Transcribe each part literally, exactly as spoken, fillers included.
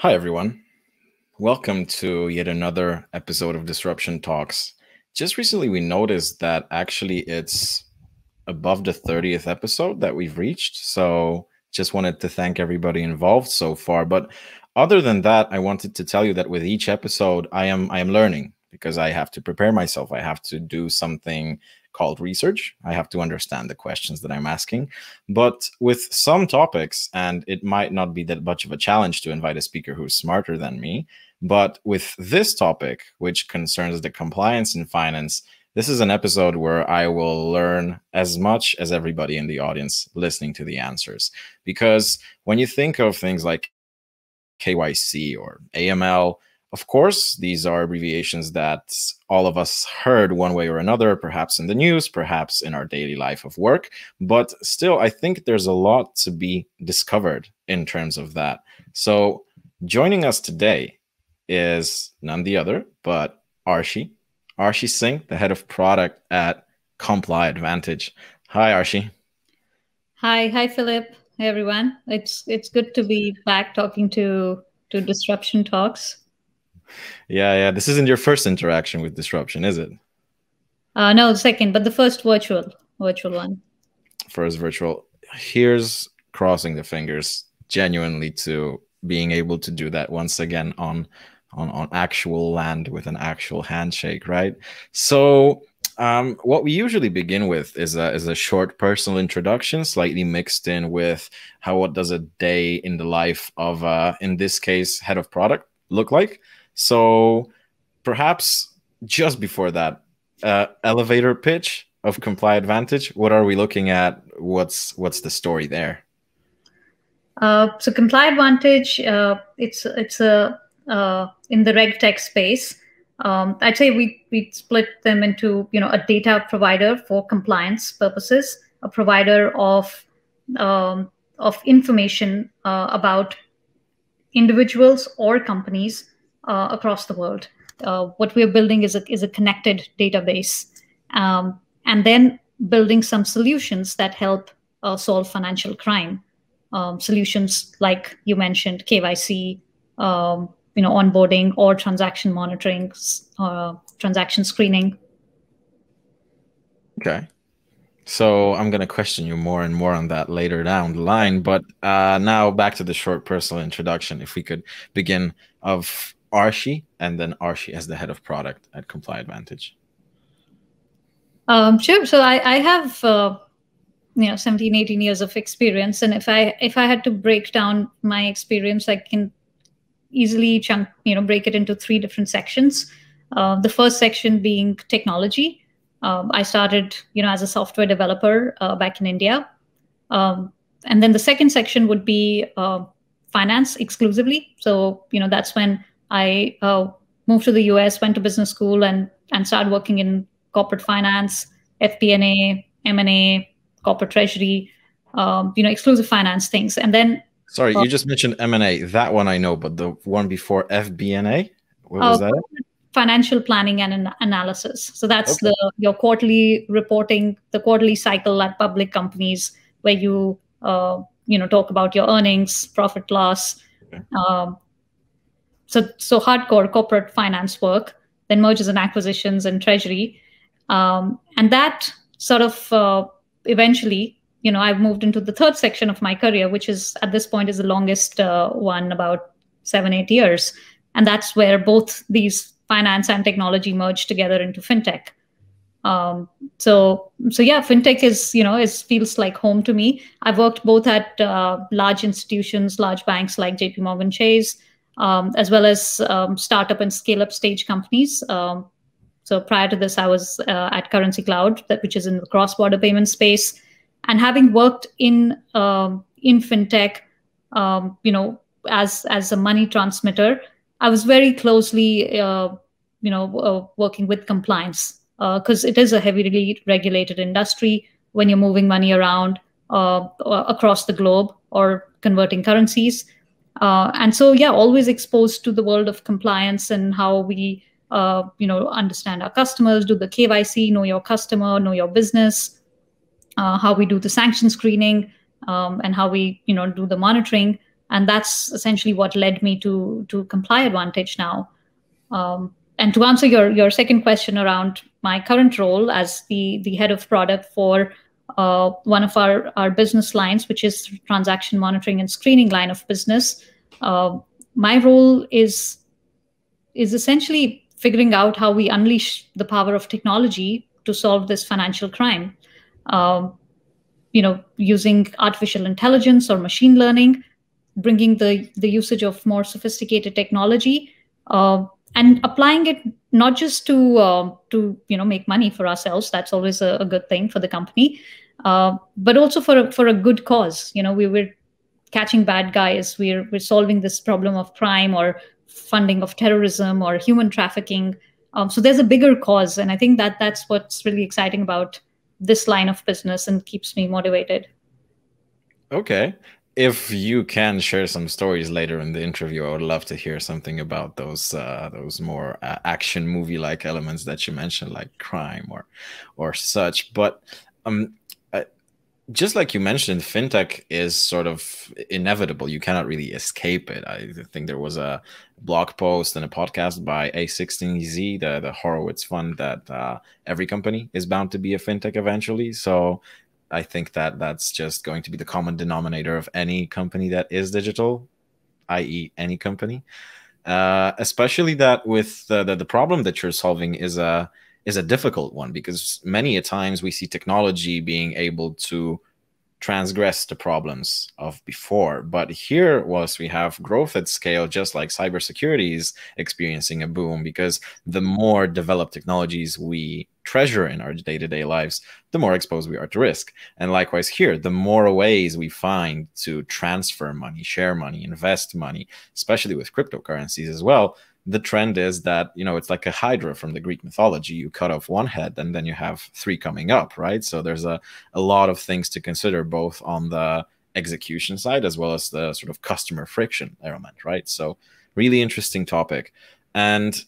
Hi, everyone. Welcome to yet another episode of Disruption Talks. Just recently, we noticed that actually it's above the thirtieth episode that we've reached. So just wanted to thank everybody involved so far. But other than that, I wanted to tell you that with each episode, I am, I am learning because I have to prepare myself. I have to do something called research. I have to understand the questions that I'm asking. But with some topics, and it might not be that much of a challenge to invite a speaker who's smarter than me, but with this topic, which concerns the compliance in finance, this is an episode where I will learn as much as everybody in the audience listening to the answers. Because when you think of things like K Y C or A M L, of course, these are abbreviations that all of us heard one way or another, perhaps in the news, perhaps in our daily life of work. But still, I think there's a lot to be discovered in terms of that. So joining us today is none the other but Arshi. Arshi Singh, the head of product at Comply Advantage. Hi, Arshi. Hi. Hi, Philip. Hi, everyone. It's, it's good to be back talking to, to Disruption Talks. Yeah, yeah. This isn't your first interaction with Disruption, is it? Uh, no, second, but the first virtual, virtual one. First virtual. Here's crossing the fingers genuinely to being able to do that once again on, on, on actual land with an actual handshake, right? So um, what we usually begin with is a, is a short personal introduction, slightly mixed in with how, what does a day in the life of, uh, in this case, head of product look like? So perhaps just before that, uh, elevator pitch of Comply Advantage. What are we looking at? What's what's the story there? Uh, so Comply Advantage, uh, it's it's a uh, in the regtech space. Um, I'd say we we split them into you know a data provider for compliance purposes, a provider of um, of information uh, about individuals or companies Uh, across the world. Uh, what we're building is a, is a connected database, um, and then building some solutions that help uh, solve financial crime. Um, solutions like you mentioned, K Y C, um, you know, onboarding or transaction monitoring, uh, transaction screening. Okay. So I'm going to question you more and more on that later down the line. But uh, now back to the short personal introduction, if we could begin of Arshi, and then Arshi as the head of product at Comply Advantage. Um, sure. So I, I have, uh, you know, seventeen, eighteen years of experience. And if I, if I had to break down my experience, I can easily chunk, you know, break it into three different sections. Uh, the first section being technology. Um, I started, you know, as a software developer uh, back in India. Um, and then the second section would be uh, finance exclusively. So, you know, that's when I uh, moved to the U S, went to business school, and and started working in corporate finance, F P and A, M and A, corporate treasury, um, you know, exclusive finance things. And then, sorry, uh, you just mentioned M and A. That one I know, but the one before F B and A, what was uh, that? Financial planning and an analysis. So that's okay. the your quarterly reporting, the quarterly cycle at public companies where you uh, you know talk about your earnings, profit loss. Okay. Um, So, so hardcore corporate finance work, then mergers and acquisitions and treasury. Um, and that sort of uh, eventually, you know, I've moved into the third section of my career, which is at this point is the longest uh, one, about seven, eight years. And that's where both these finance and technology merge together into fintech. Um, so, so yeah, fintech is, you know, it feels like home to me. I've worked both at uh, large institutions, large banks like J P Morgan Chase, Um, as well as um, startup and scale-up stage companies. Um, so prior to this, I was uh, at CurrencyCloud, that which is in the cross-border payment space. And having worked in um, in fintech, um, you know, as as a money transmitter, I was very closely, uh, you know, uh, working with compliance because uh, it is a heavily regulated industry. When you're moving money around uh, across the globe or converting currencies. Uh, and so, yeah, always exposed to the world of compliance and how we, uh, you know, understand our customers, do the K Y C, know your customer, know your business, uh, how we do the sanction screening, um, and how we, you know, do the monitoring. And that's essentially what led me to, to Comply Advantage now. Um, and to answer your, your second question around my current role as the, the head of product for uh, one of our, our business lines, which is transaction monitoring and screening line of business, uh, my role is, is essentially figuring out how we unleash the power of technology to solve this financial crime, um, you know, using artificial intelligence or machine learning, bringing the, the usage of more sophisticated technology uh, and applying it not just to, uh, to you know, make money for ourselves. That's always a, a good thing for the company, uh, but also for a, for a good cause. You know, we were catching bad guys. We're, we're solving this problem of crime or funding of terrorism or human trafficking. Um, so there's a bigger cause. And I think that that's what's really exciting about this line of business and keeps me motivated. Okay. If you can share some stories later in the interview, I would love to hear something about those uh, those more uh, action movie-like elements that you mentioned, like crime or or such. But um, I, just like you mentioned, fintech is sort of inevitable. You cannot really escape it. I think there was a blog post and a podcast by A sixteen Z, the, the Horowitz fund, that uh, every company is bound to be a fintech eventually. So I think that that's just going to be the common denominator of any company that is digital, that is any company, uh, especially that with the, the, the problem that you're solving is a, is a difficult one, because many a times we see technology being able to transgress the problems of before. But here, whilst we have growth at scale, just like cybersecurity is experiencing a boom, because the more developed technologies we treasure in our day-to-day lives, the more exposed we are to risk. And likewise here, the more ways we find to transfer money, share money, invest money, especially with cryptocurrencies as well, the trend is that, you know, it's like a hydra from the Greek mythology. You cut off one head and then you have three coming up, right? So there's a, a lot of things to consider, both on the execution side as well as the sort of customer friction element, right? So really interesting topic. And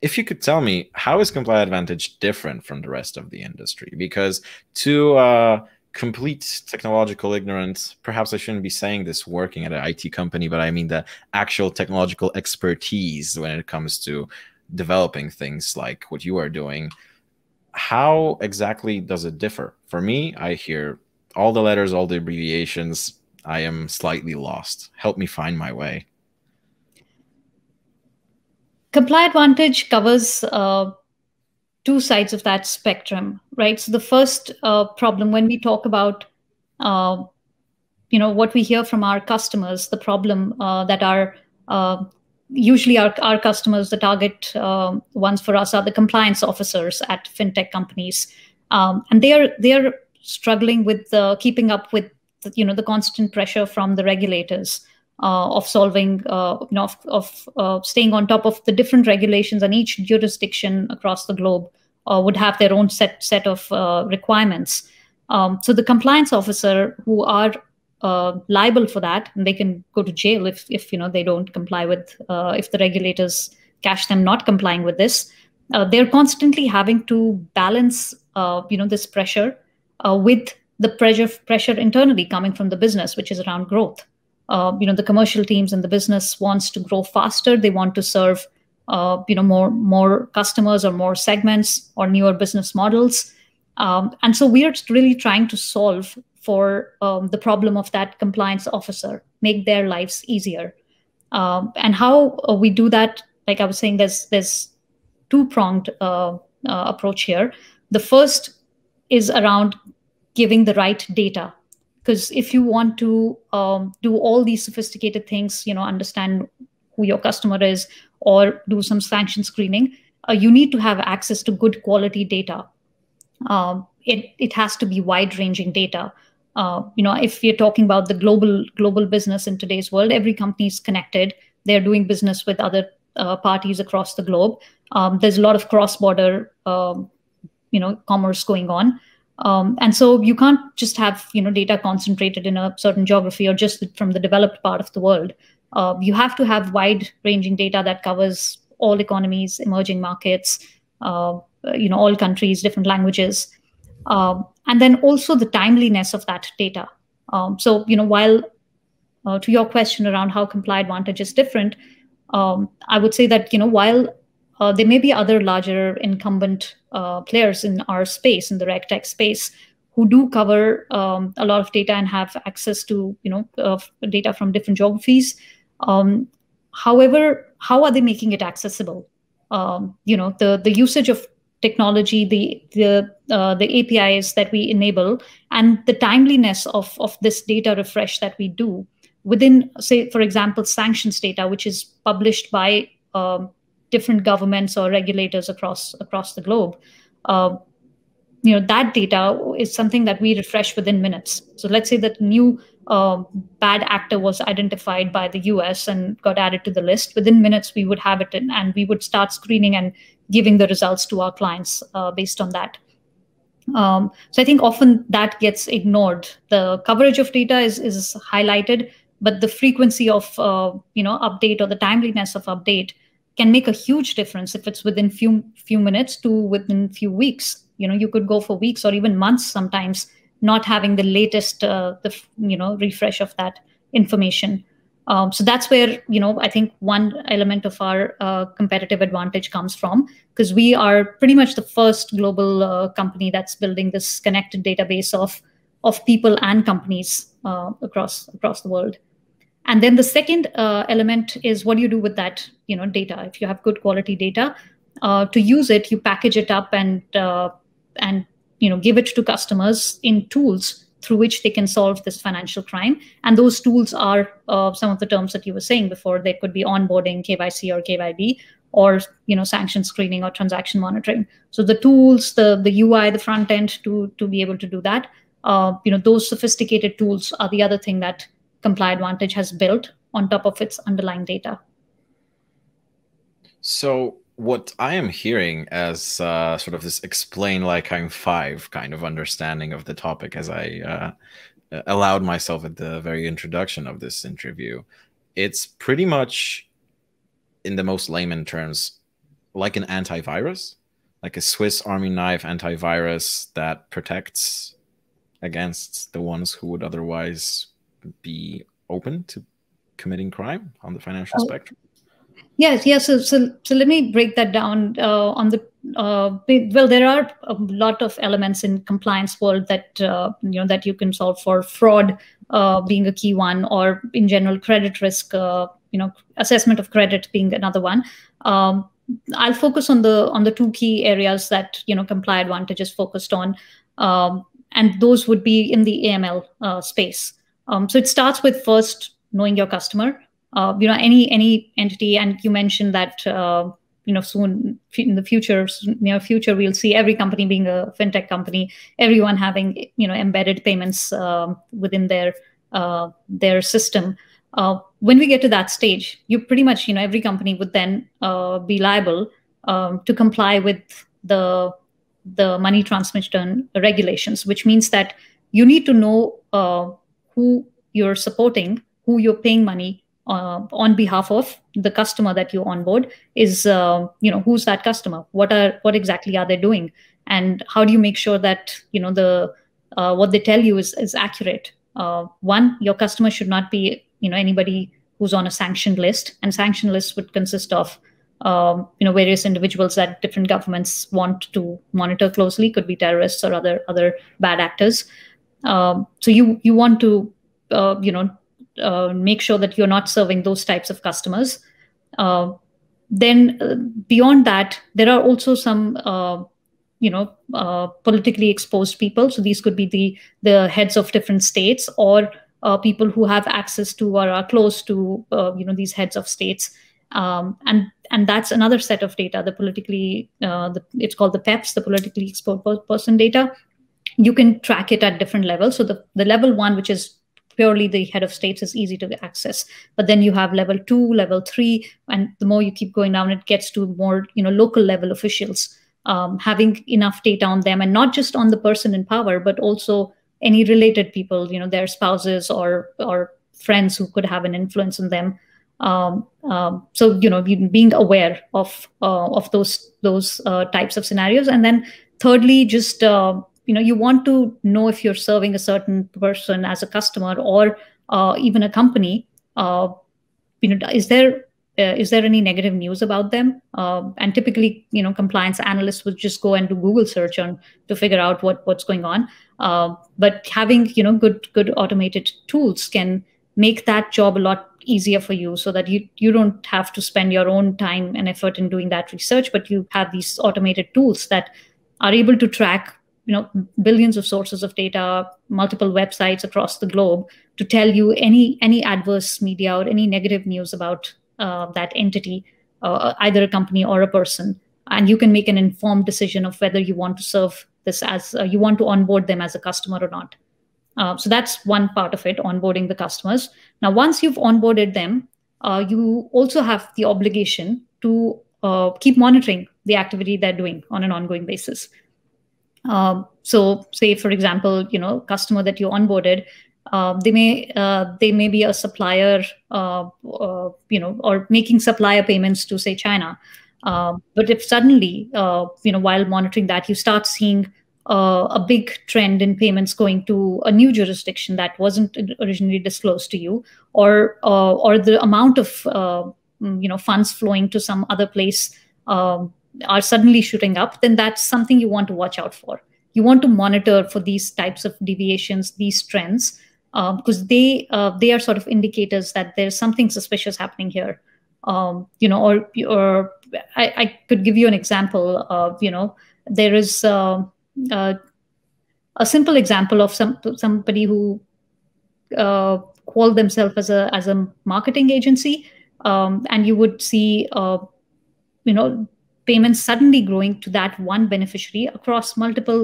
if you could tell me, how is Comply Advantage different from the rest of the industry? Because to uh, complete technological ignorance, perhaps I shouldn't be saying this working at an I T company, but I mean the actual technological expertise when it comes to developing things like what you are doing, how exactly does it differ? For me, I hear all the letters, all the abbreviations. I am slightly lost. Help me find my way. Comply Advantage covers uh, two sides of that spectrum, right? So the first uh, problem, when we talk about, uh, you know, what we hear from our customers, the problem uh, that are uh, usually our, our customers, the target uh, ones for us are the compliance officers at fintech companies. Um, and they're they're struggling with uh, keeping up with, you know, the constant pressure from the regulators. Uh, of solving, uh, you know, of, of uh, staying on top of the different regulations, and each jurisdiction across the globe uh, would have their own set set of uh, requirements. Um, so the compliance officer who are uh, liable for that, and they can go to jail if if you know they don't comply with, uh, if the regulators catch them not complying with this. Uh, they're constantly having to balance, uh, you know, this pressure uh, with the pressure pressure internally coming from the business, which is around growth. Uh, you know, the commercial teams and the business wants to grow faster. They want to serve, uh, you know, more more customers or more segments or newer business models. Um, and so we are really trying to solve for um, the problem of that compliance officer, make their lives easier. Um, and how uh, we do that, like I was saying, there's there's two-pronged uh, uh, approach here. The first is around giving the right data. Because if you want to um, do all these sophisticated things, you know, understand who your customer is or do some sanction screening, uh, you need to have access to good quality data. Um, it, it has to be wide-ranging data. Uh, you know, if you're talking about the global global business in today's world, every company is connected. They're doing business with other uh, parties across the globe. Um, there's a lot of cross-border, um, you know, commerce going on. Um, and so you can't just have, you know, data concentrated in a certain geography or just from the developed part of the world. Uh, you have to have wide-ranging data that covers all economies, emerging markets, uh, you know, all countries, different languages. Um, and then also the timeliness of that data. Um, so, you know, while uh, to your question around how Comply Advantage is different, um, I would say that, you know, while uh, there may be other larger incumbent uh, players in our space, in the regtech space, who do cover um, a lot of data and have access to, you know, uh, data from different geographies. Um, however, how are they making it accessible? Um, you know, the the usage of technology, the the uh, the A P Is that we enable, and the timeliness of of this data refresh that we do within, say, for example, sanctions data, which is published by um, different governments or regulators across across the globe. Uh, you know, that data is something that we refresh within minutes. So let's say that new uh, bad actor was identified by the U S and got added to the list. Within minutes, we would have it in, and we would start screening and giving the results to our clients uh, based on that. Um, so I think often that gets ignored. The coverage of data is, is highlighted, but the frequency of uh, you know, update or the timeliness of update can make a huge difference if it's within few few minutes to within few weeks. You know, you could go for weeks or even months sometimes not having the latest uh, the you know refresh of that information. Um, so that's where, you know, I think one element of our uh, competitive advantage comes from, because we are pretty much the first global uh, company that's building this connected database of of people and companies uh, across across the world. And then the second uh, element is what do you do with that, you know, data? If you have good quality data, uh, to use it, you package it up and uh, and you know give it to customers in tools through which they can solve this financial crime. And those tools are uh, some of the terms that you were saying before. They could be onboarding, K Y C or K Y B, or you know sanction screening or transaction monitoring. So the tools, the the U I, the front end to to be able to do that. Uh, you know those sophisticated tools are the other thing that Comply Advantage has built on top of its underlying data. So what I am hearing as uh, sort of this explain like I'm five kind of understanding of the topic as I uh, allowed myself at the very introduction of this interview, it's pretty much, in the most layman terms, like an antivirus, like a Swiss Army knife antivirus that protects against the ones who would otherwise be open to committing crime on the financial oh. spectrum. Yes, yes. So, so, so let me break that down uh, on the, uh, well, there are a lot of elements in compliance world that, uh, you know, that you can solve for, fraud uh, being a key one, or in general, credit risk, uh, you know, assessment of credit being another one. Um, I'll focus on the, on the two key areas that, you know, Comply Advantage is focused on. Um, and those would be in the A M L uh, space. Um, so it starts with first knowing your customer. Uh, you know, any any entity, and you mentioned that uh, you know soon in the future, near future, we'll see every company being a fintech company, everyone having you know embedded payments um, within their uh, their system. Uh, when we get to that stage, you pretty much you know every company would then uh, be liable um, to comply with the the money transmission regulations, which means that you need to know uh, who you're supporting, who you're paying money. Uh, on behalf of the customer that you onboard is, uh, you know, who's that customer? What are what exactly are they doing? And how do you make sure that you know the uh, what they tell you is is accurate? Uh, one, your customer should not be you know anybody who's on a sanctioned list, and sanctioned lists would consist of um, you know various individuals that different governments want to monitor closely. Could be terrorists or other other bad actors. Um, so you you want to uh, you know. Uh, make sure that you're not serving those types of customers. Uh, then uh, beyond that, there are also some, uh, you know, uh, politically exposed people. So these could be the, the heads of different states, or uh, people who have access to or are close to, uh, you know, these heads of states. Um, and and that's another set of data, the politically, uh, the, it's called the PEPs, the politically exposed person data. You can track it at different levels. So the, the level one, which is purely the head of states, is easy to access. But then you have level two, level three, and the more you keep going down, it gets to more, you know, local level officials, um, having enough data on them, and not just on the person in power, but also any related people, you know, their spouses or or friends who could have an influence on them. Um, um, so, you know, being aware of uh, of those those uh, types of scenarios. And then thirdly, just uh, you know, you want to know if you're serving a certain person as a customer, or uh, even a company, uh, you know, is there uh, is there any negative news about them? Uh, and typically, you know, compliance analysts would just go and do Google search on to figure out what what's going on. Uh, but having, you know, good good automated tools can make that job a lot easier for you, so that you you don't have to spend your own time and effort in doing that research, but you have these automated tools that are able to track, you know, billions of sources of data, multiple websites across the globe, to tell you any any adverse media or any negative news about uh, that entity, uh, either a company or a person, and you can make an informed decision of whether you want to serve this as uh, you want to onboard them as a customer or not. Uh, so that's one part of it, onboarding the customers. Now, once you've onboarded them, uh, you also have the obligation to uh, keep monitoring the activity they're doing on an ongoing basis. Uh, so say, for example, you know, customer that you onboarded, uh, they may uh, they may be a supplier, uh, uh, you know, or making supplier payments to, say, China. Uh, but if suddenly, uh, you know, while monitoring that, you start seeing Uh, a big trend in payments going to a new jurisdiction that wasn't originally disclosed to you, or uh, or the amount of uh, you know, funds flowing to some other place um, are suddenly shooting up, then that's something you want to watch out for. You want to monitor for these types of deviations, these trends, uh, because they uh, they are sort of indicators that there's something suspicious happening here. Um, you know, or or I, I could give you an example. Of, you know, there is. Uh, Uh, a simple example of some somebody who uh, called themselves as a as a marketing agency, um, and you would see uh, you know, payments suddenly growing to that one beneficiary across multiple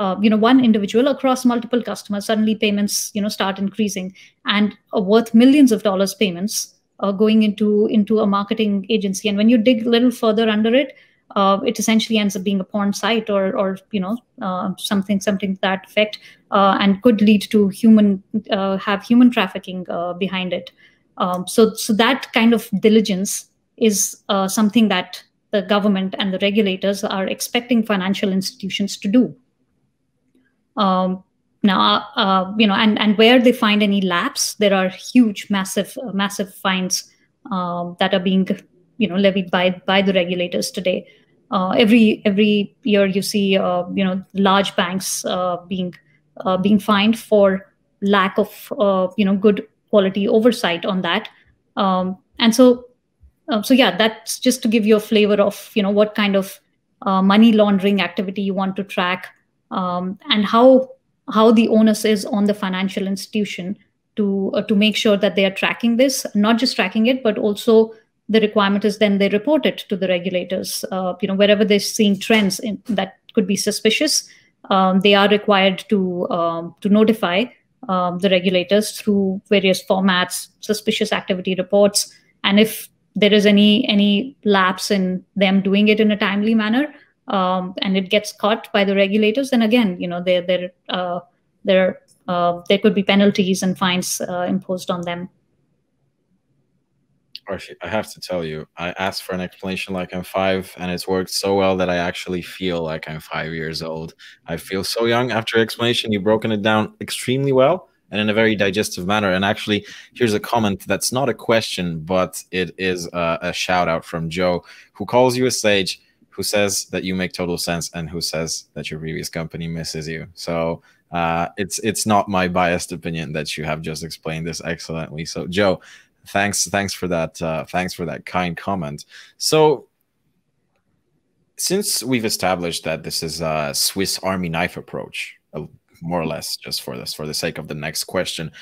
uh, you know, one individual across multiple customers. Suddenly payments, you know, start increasing, and are worth millions of dollars payments uh, going into into a marketing agency. And when you dig a little further under it, Uh, it essentially ends up being a porn site, or, or you know, uh, something, something to that effect, uh, and could lead to human, uh, have human trafficking uh, behind it. Um, so, so that kind of diligence is uh, something that the government and the regulators are expecting financial institutions to do. Um, now, uh, you know, and and where they find any lapse, there are huge, massive, massive fines uh, that are being, you know, levied by by the regulators today. Uh, every every year you see uh, you know, large banks uh, being uh, being fined for lack of uh, you know, good quality oversight on that. Um, and so uh, so yeah, that's just to give you a flavor of, you know, what kind of uh, money laundering activity you want to track, um, and how how the onus is on the financial institution to uh, to make sure that they are tracking this, not just tracking it, but also. The requirement is then they report it to the regulators. Uh, you know, wherever they're seeing trends in, that could be suspicious, um, they are required to um, to notify um, the regulators through various formats, suspicious activity reports. And if there is any any lapse in them doing it in a timely manner, um, and it gets caught by the regulators, then again, you know, there there uh, there uh, there could be penalties and fines uh, imposed on them. Arshi, I have to tell you, I asked for an explanation like I'm five, and it's worked so well that I actually feel like I'm five years old. I feel so young after your explanation. You've broken it down extremely well and in a very digestive manner. And actually, here's a comment that's not a question, but it is a, a shout out from Joe, who calls you a sage, who says that you make total sense, and who says that your previous company misses you. So uh, it's, it's not my biased opinion that you have just explained this excellently. So Joe, Thanks, thanks for that. Uh, thanks for that kind comment. So, since we've established that this is a Swiss Army knife approach, uh, more or less, just for this, for the sake of the next question,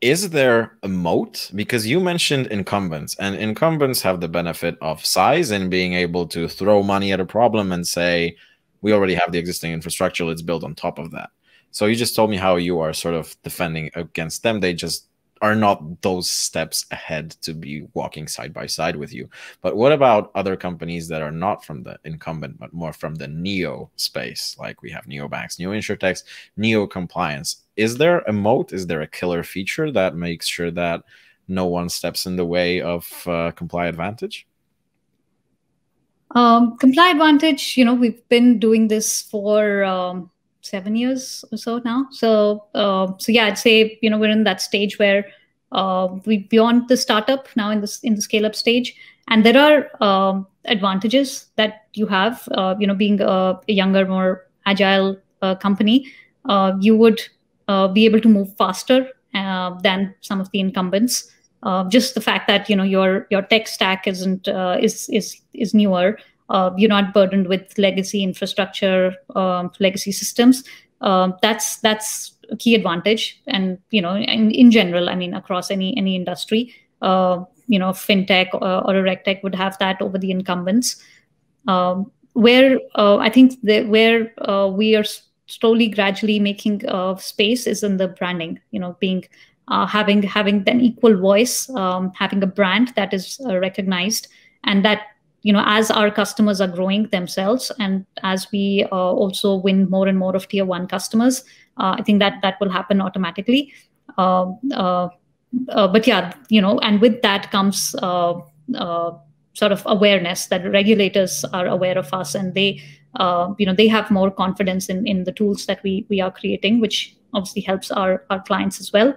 is there a moat? Because you mentioned incumbents, and incumbents have the benefit of size and being able to throw money at a problem and say, "We already have the existing infrastructure. Let's build on top of that." So you just told me how you are sort of defending against them. They just are not those steps ahead to be walking side by side with you. But what about other companies that are not from the incumbent, but more from the neo space? Like we have neobanks, neo insurtechs, neo compliance. Is there a moat? Is there a killer feature that makes sure that no one steps in the way of uh, Comply Advantage? Um, Comply Advantage, you know, we've been doing this for um, seven years or so now. So, uh, so yeah, I'd say, you know, we're in that stage where uh, we beyond the startup now in this in the scale up stage, and there are um, advantages that you have, uh, you know, being a, a younger, more agile uh, company. Uh, you would uh, be able to move faster uh, than some of the incumbents. Uh, just the fact that you know your your tech stack isn't uh, is is is newer. Uh, you're not burdened with legacy infrastructure, um, legacy systems. Um, that's that's a key advantage, and you know, in, in general, I mean, across any any industry, uh, you know, fintech or, or a regtech would have that over the incumbents. Um, where uh, I think the, where uh, we are slowly, gradually making uh, space is in the branding. You know, being uh, having having an equal voice, um, having a brand that is uh, recognized, and that. You know, as our customers are growing themselves, and as we uh, also win more and more of tier one customers, uh, I think that that will happen automatically. Uh, uh, uh, but yeah, you know, and with that comes uh, uh, sort of awareness that regulators are aware of us, and they, uh, you know, they have more confidence in in the tools that we we are creating, which obviously helps our our clients as well.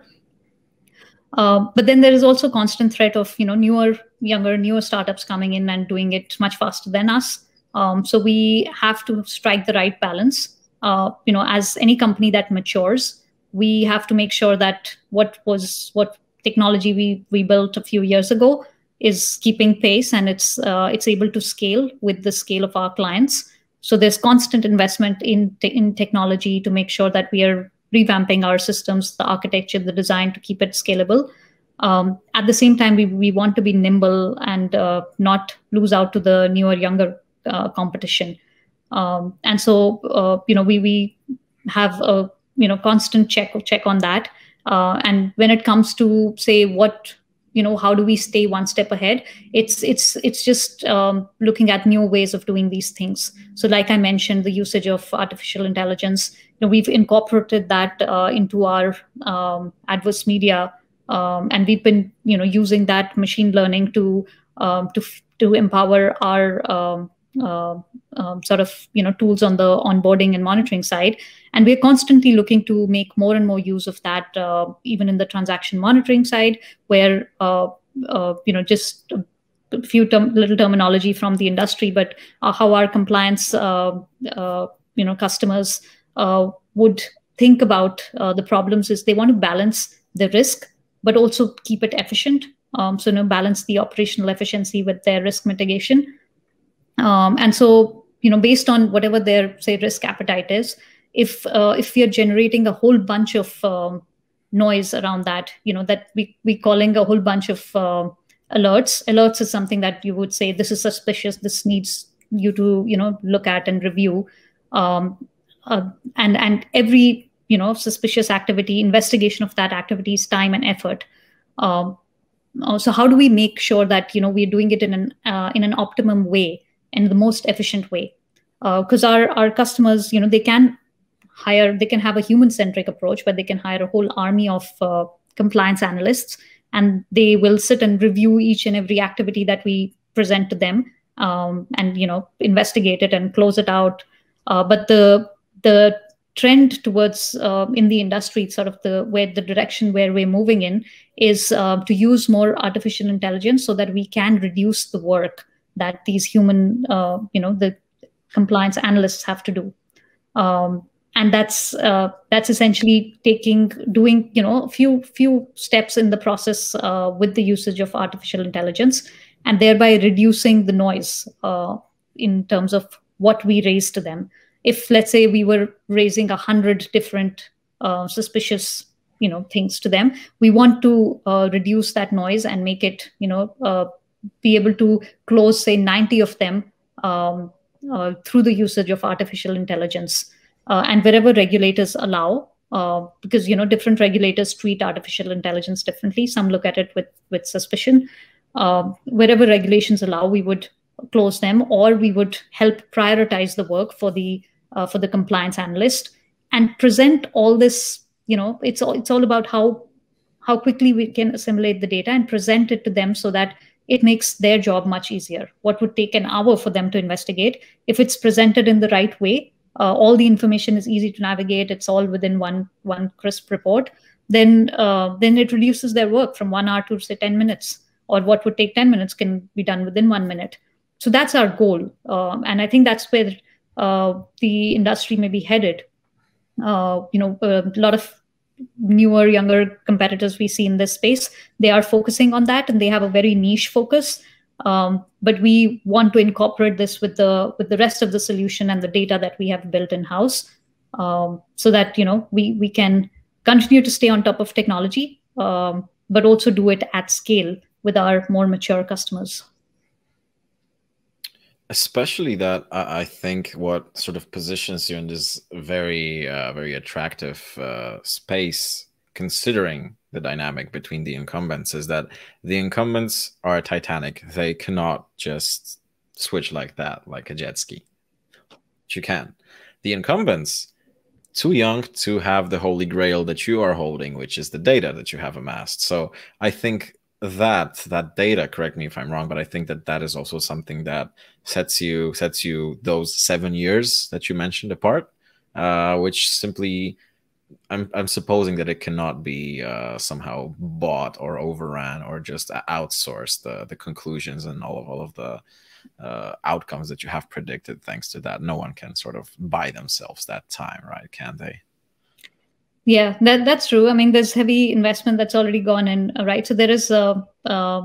Uh, but then there is also constant threat of, you know, newer, younger, newer startups coming in and doing it much faster than us. Um, so we have to strike the right balance. Uh, you know, as any company that matures, we have to make sure that what was what technology we we built a few years ago is keeping pace, and it's uh, it's able to scale with the scale of our clients. So there's constant investment in te- in technology to make sure that we are revamping our systems, the architecture, the design to keep it scalable. Um, at the same time, we, we want to be nimble and uh, not lose out to the newer, younger uh, competition. Um, and so, uh, you know, we we have a you know constant check check on that. Uh, and when it comes to say what you know, how do we stay one step ahead? It's it's it's just um, looking at new ways of doing these things. So, like I mentioned, the usage of artificial intelligence. You know, we've incorporated that uh, into our um, adverse media, um, and we've been you know using that machine learning to um, to to empower our um, uh, um, sort of you know tools on the onboarding and monitoring side. And we're constantly looking to make more and more use of that, uh, even in the transaction monitoring side, where, uh, uh, you know, just a few term, little terminology from the industry, but uh, how our compliance, uh, uh, you know, customers uh, would think about uh, the problems is they want to balance the risk, but also keep it efficient. Um, so, you know, balance the operational efficiency with their risk mitigation. Um, and so, you know, based on whatever their, say, risk appetite is, If uh, if we are generating a whole bunch of um, noise around that, you know that we we calling a whole bunch of uh, alerts. Alerts is something that you would say this is suspicious. This needs you to you know look at and review, um, uh, and and every you know suspicious activity, investigation of that activity is time and effort. Um, so how do we make sure that you know we're doing it in an uh, in an optimum way and the most efficient way? Because uh, our our customers, you know, they can. Hire, they can have a human-centric approach, but they can hire a whole army of uh, compliance analysts, and they will sit and review each and every activity that we present to them, um, and you know, investigate it and close it out. Uh, but the the trend towards uh, in the industry, sort of the where the direction where we're moving in, is uh, to use more artificial intelligence so that we can reduce the work that these human, uh, you know, the compliance analysts have to do. Um, And that's uh, that's essentially taking doing you know a few few steps in the process uh, with the usage of artificial intelligence, and thereby reducing the noise uh, in terms of what we raise to them. If let's say we were raising a hundred different uh, suspicious you know things to them, we want to uh, reduce that noise and make it you know uh, be able to close say ninety of them um, uh, through the usage of artificial intelligence. Uh, and wherever regulators allow, uh, because you know different regulators treat artificial intelligence differently. Some look at it with with suspicion. Uh, wherever regulations allow, we would close them, or we would help prioritize the work for the uh, for the compliance analyst and present all this. You know, it's all it's all about how how quickly we can assimilate the data and present it to them so that it makes their job much easier. What would take an hour for them to investigate, if it's presented in the right way, uh, all the information is easy to navigate, it's all within one, one crisp report, then, uh, then it reduces their work from one hour to say ten minutes, or what would take ten minutes can be done within one minute. So that's our goal. Um, and I think that's where uh, the industry may be headed. Uh, you know, a lot of newer, younger competitors we see in this space, they are focusing on that and they have a very niche focus. Um, but we want to incorporate this with the with the rest of the solution and the data that we have built in-house, um, so that, you know, we, we can continue to stay on top of technology, um, but also do it at scale with our more mature customers. Especially that, I think, what sort of positions you in this very, uh, very attractive uh, space, considering the dynamic between the incumbents, is that the incumbents are titanic. They cannot just switch like that, like a jet ski. But you can. The incumbants, too young to have the holy grail that you are holding, which is the data that you have amassed. So I think that that data, correct me if I'm wrong, but I think that that is also something that sets you sets you those seven years that you mentioned apart, uh, which simply, I'm, I'm supposing that it cannot be uh, somehow bought or overran or just outsourced, the, the conclusions and all of, all of the uh, outcomes that you have predicted thanks to that. No one can sort of buy themselves that time, right? Can they? Yeah, that, that's true. I mean, there's heavy investment that's already gone in, right? So there is a, uh,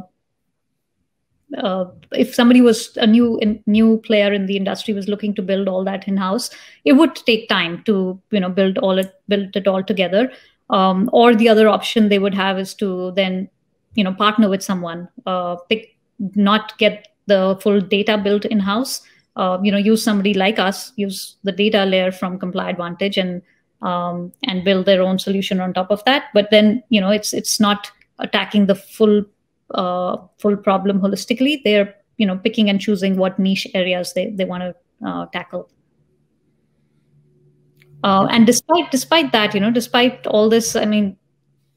uh, if somebody was a new in, new player in the industry was looking to build all that in-house, it would take time to, you know, build all it, build it all together. Um, or the other option they would have is to then, you know, partner with someone, uh, pick, not get the full data built in-house, uh, you know, use somebody like us, use the data layer from Comply Advantage and, Um, and build their own solution on top of that. But then, you know, it's it's not attacking the full uh, full problem holistically. They're, you know, picking and choosing what niche areas they, they want to uh, tackle. Uh, and despite despite that, you know, despite all this, I mean,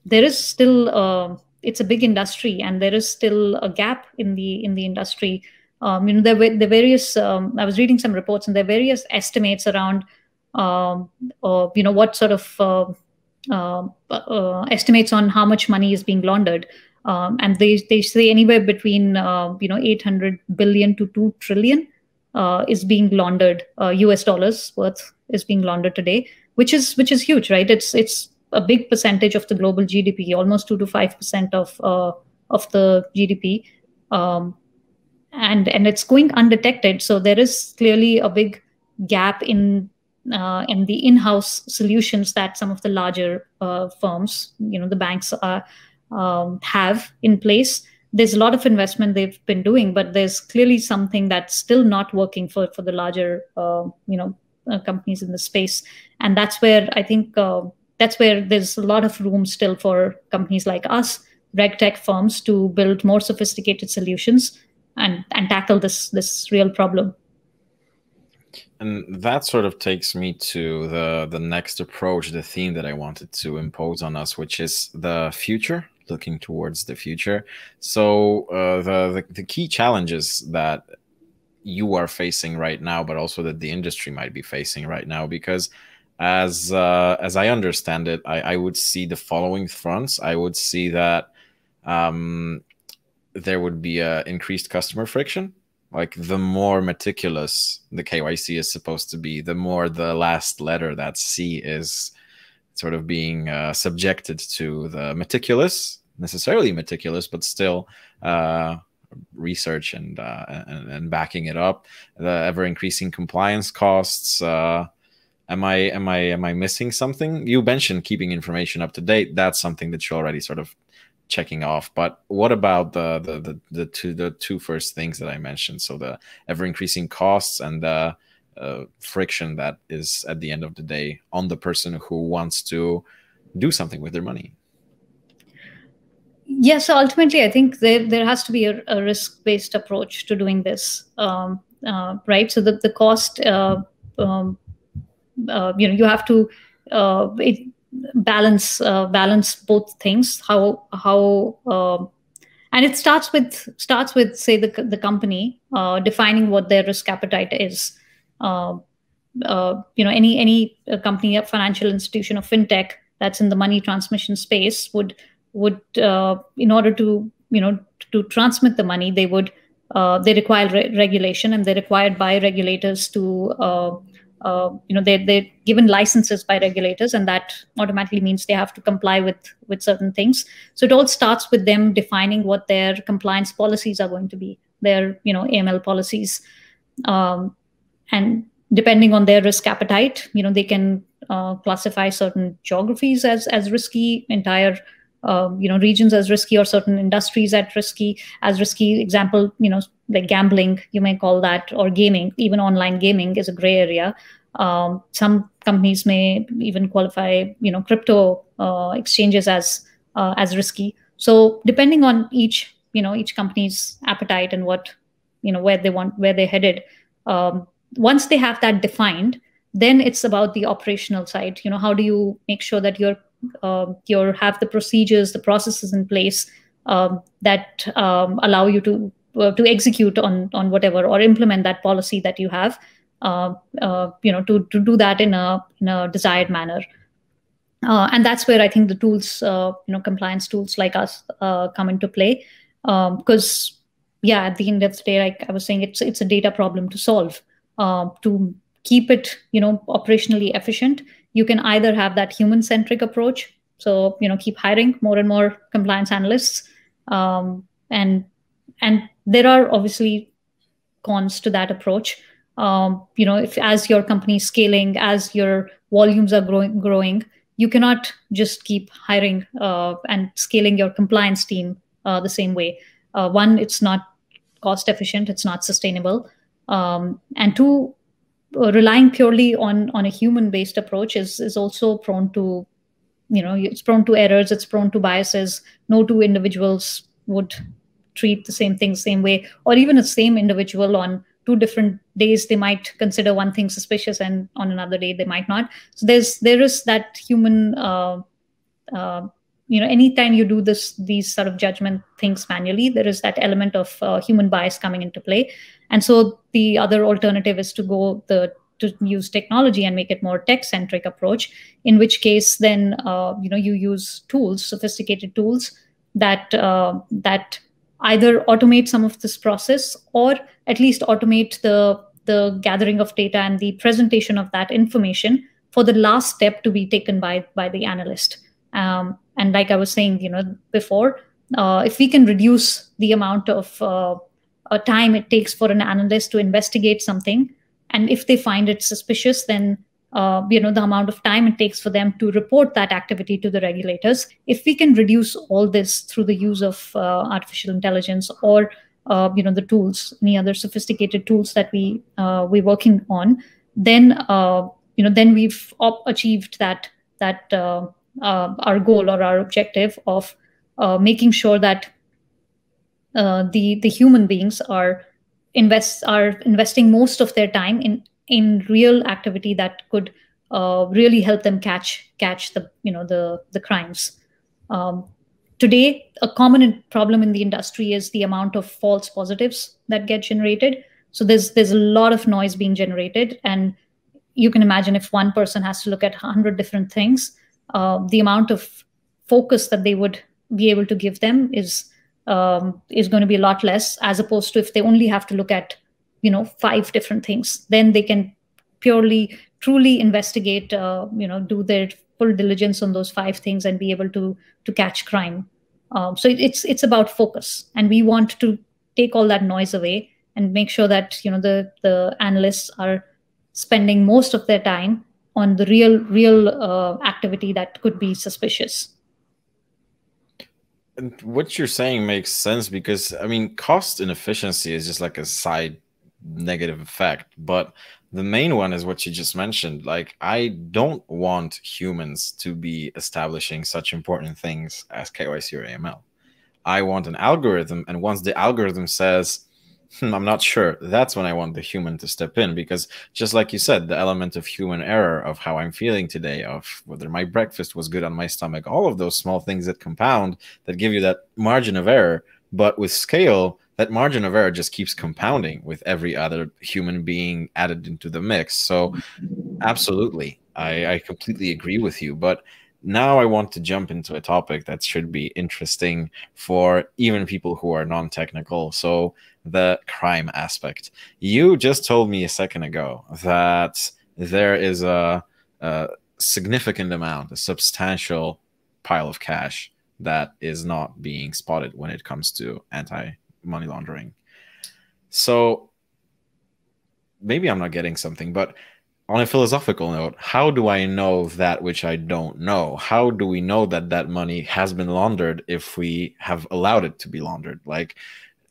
there is still uh, it's a big industry, and there is still a gap in the in the industry. Um, you know, there were the various. Um, I was reading some reports, and there are various estimates around. Um, or, you know, what sort of uh, uh, uh, estimates on how much money is being laundered. Um, and they, they say anywhere between, uh, you know, eight hundred billion to two trillion uh, is being laundered, uh, U S dollars worth is being laundered today, which is, which is huge, right? It's, it's a big percentage of the global G D P, almost two to five percent of, uh, of the G D P. Um, and, and it's going undetected. So there is clearly a big gap in, Uh, and the in-house solutions that some of the larger uh, firms, you know, the banks uh, um, have in place. There's a lot of investment they've been doing, but there's clearly something that's still not working for, for the larger, uh, you know, uh, companies in the space. And that's where I think uh, that's where there's a lot of room still for companies like us, regtech firms, to build more sophisticated solutions and, and tackle this, this real problem. And that sort of takes me to the, the next approach, the theme that I wanted to impose on us, which is the future, looking towards the future. So uh, the, the, the key challenges that you are facing right now, but also that the industry might be facing right now, because as, uh, as I understand it, I, I would see the following fronts. I would see that um, there would be a increased customer friction. Like, the more meticulous the K Y C is supposed to be, the more the last letter, that C, is sort of being uh, subjected to the meticulous, necessarily meticulous, but still uh, research and, uh, and and backing it up. The ever increasing compliance costs. Uh, am I am I am I missing something? You mentioned keeping information up to date. That's something that you already sort of checking off, but what about the, the the the two the two first things that I mentioned? So the ever increasing costs and the uh, friction that is at the end of the day on the person who wants to do something with their money. Yes, yeah, so ultimately, I think there there has to be a, a risk based approach to doing this, um, uh, right? So the the cost, uh, um, uh, you know, you have to. Uh, it, balance uh, balance both things, how how uh, and it starts with starts with say the the company uh, defining what their risk appetite is, uh, uh, you know, any any company, a financial institution or fintech that's in the money transmission space would would uh, in order to you know to transmit the money, they would uh, they require re regulation, and they're required by regulators to uh, uh, you know they they're given licenses by regulators, and that automatically means they have to comply with with certain things. So it all starts with them defining what their compliance policies are going to be, their you know A M L policies, um, and depending on their risk appetite, you know they can uh, classify certain geographies as as risky, entire Uh, you know, regions as risky, or certain industries at risky, as risky. Example, you know, like gambling, you may call that, or gaming. Even online gaming is a gray area. Um, some companies may even qualify, you know, crypto uh, exchanges as uh, as risky. So depending on each, you know, each company's appetite and what, you know, where they want, where they're headed. Um, once they have that defined, then it's about the operational side. You know, how do you make sure that you're Uh, you have the procedures, the processes in place um, that um, allow you to uh, to execute on on whatever, or implement that policy that you have, uh, uh, you know, to to do that in a in a desired manner. Uh, and that's where I think the tools, uh, you know, compliance tools like us uh, come into play, because um, yeah, at the end of the day, like I was saying, it's it's a data problem to solve. Uh, to keep it, you know, operationally efficient, you can either have that human-centric approach, so you know, keep hiring more and more compliance analysts, um, and and there are obviously cons to that approach. Um, you know, if as your company is scaling, as your volumes are growing, growing, you cannot just keep hiring uh, and scaling your compliance team uh, the same way. Uh, one, it's not cost efficient, it's not sustainable, um, and two, relying purely on on a human-based approach is is also prone to, you know, it's prone to errors, it's prone to biases. No two individuals would treat the same thing same way, or even the same individual on two different days, they might consider one thing suspicious, and on another day they might not. So there's there is that human, uh, uh, you know, anytime you do this these sort of judgment things manually, there is that element of uh, human bias coming into play. And so the other alternative is to go the to use technology and make it more tech-centric approach, in which case then uh, you know you use tools, sophisticated tools that uh, that either automate some of this process, or at least automate the the gathering of data and the presentation of that information for the last step to be taken by by the analyst. Um, and like I was saying, you know, before, uh, if we can reduce the amount of uh, A time it takes for an analyst to investigate something, and if they find it suspicious, then uh, you know the amount of time it takes for them to report that activity to the regulators. If we can reduce all this through the use of uh, artificial intelligence, or uh, you know the tools, any other sophisticated tools that we uh, we're working on, then uh, you know then we've achieved that that uh, uh, our goal or our objective of uh, making sure that Uh, the the human beings are invest are investing most of their time in in real activity that could uh, really help them catch catch the you know the the crimes. Um, today, a common problem in the industry is the amount of false positives that get generated. So there's there's a lot of noise being generated, and you can imagine if one person has to look at a hundred different things, uh, the amount of focus that they would be able to give them is um is going to be a lot less, as opposed to if they only have to look at you know five different things, then they can purely truly investigate, uh, you know do their full diligence on those five things and be able to to catch crime. Um, so it, it's it's about focus, and we want to take all that noise away and make sure that you know the the analysts are spending most of their time on the real real uh, activity that could be suspicious. And what you're saying makes sense, because I mean, cost inefficiency is just like a side negative effect, but the main one is what you just mentioned. Like, I don't want humans to be establishing such important things as K Y C or A M L. I want an algorithm, and once the algorithm says, hmm, I'm not sure, that's when I want the human to step in, because just like you said, the element of human error, of how I'm feeling today, of whether my breakfast was good on my stomach, all of those small things that compound, that give you that margin of error. But with scale, that margin of error just keeps compounding with every other human being added into the mix. So absolutely, I, I completely agree with you. But now I want to jump into a topic that should be interesting for even people who are non-technical. So the crime aspect. You just told me a second ago that there is a, a significant amount, a substantial pile of cash that is not being spotted when it comes to anti-money laundering. So maybe I'm not getting something, but on a philosophical note, how do I know that which I don't know? How do we know that that money has been laundered if we have allowed it to be laundered? Like,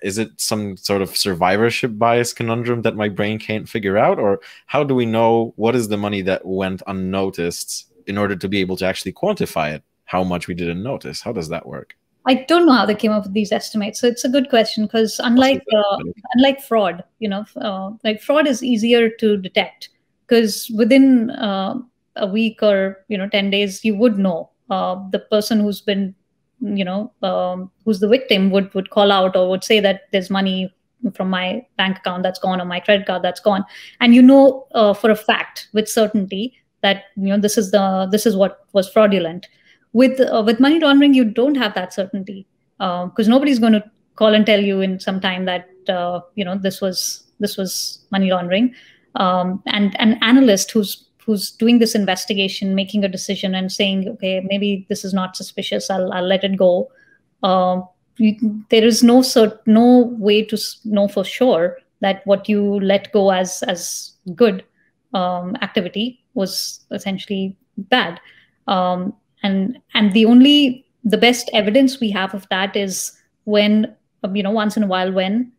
is it some sort of survivorship bias conundrum that my brain can't figure out? Or how do we know what is the money that went unnoticed in order to be able to actually quantify it? How much we didn't notice? How does that work? I don't know how they came up with these estimates. So it's a good question, because unlike uh, unlike fraud, you know, uh, like fraud is easier to detect, because within uh, a week or you know ten days, you would know uh, the person who's been, you know, um, who's the victim would would call out or would say that there's money from my bank account that's gone or my credit card that's gone, and you know uh, for a fact with certainty that you know this is the this is what was fraudulent. With uh, with money laundering, you don't have that certainty, because uh, nobody's going to call and tell you in some time that uh, you know this was this was money laundering. Um, and an analyst who's who's doing this investigation, making a decision, and saying, okay, maybe this is not suspicious, I'll I'll let it go. Uh, you, there is no cert, no way to know for sure that what you let go as as good um, activity was essentially bad. Um, And and the only the best evidence we have of that is when you know once in a while when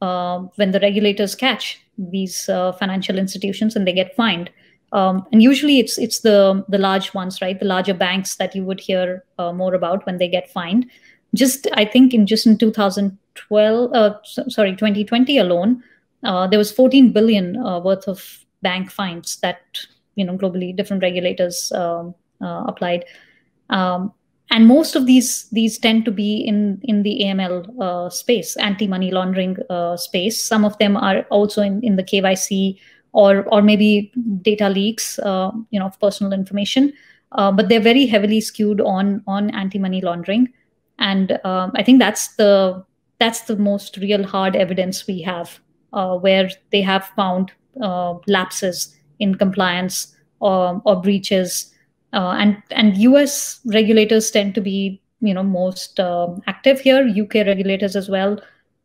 uh, when the regulators catch these uh, financial institutions and they get fined, um, and usually it's it's the the large ones, right? The larger banks that you would hear uh, more about when they get fined. Just I think in just in two thousand twelve, uh, sorry, twenty twenty alone, uh, there was fourteen billion uh, worth of bank fines that you know globally different regulators. Um, Uh, applied, um, and most of these these tend to be in in the A M L uh, space, anti-money laundering uh, space. Some of them are also in in the K Y C or or maybe data leaks, uh, you know, of personal information. Uh, but they're very heavily skewed on on anti-money laundering, and um, I think that's the that's the most real hard evidence we have, uh, where they have found uh, lapses in compliance or, or breaches. Uh, and and U S regulators tend to be you know most uh, active here. U K regulators as well,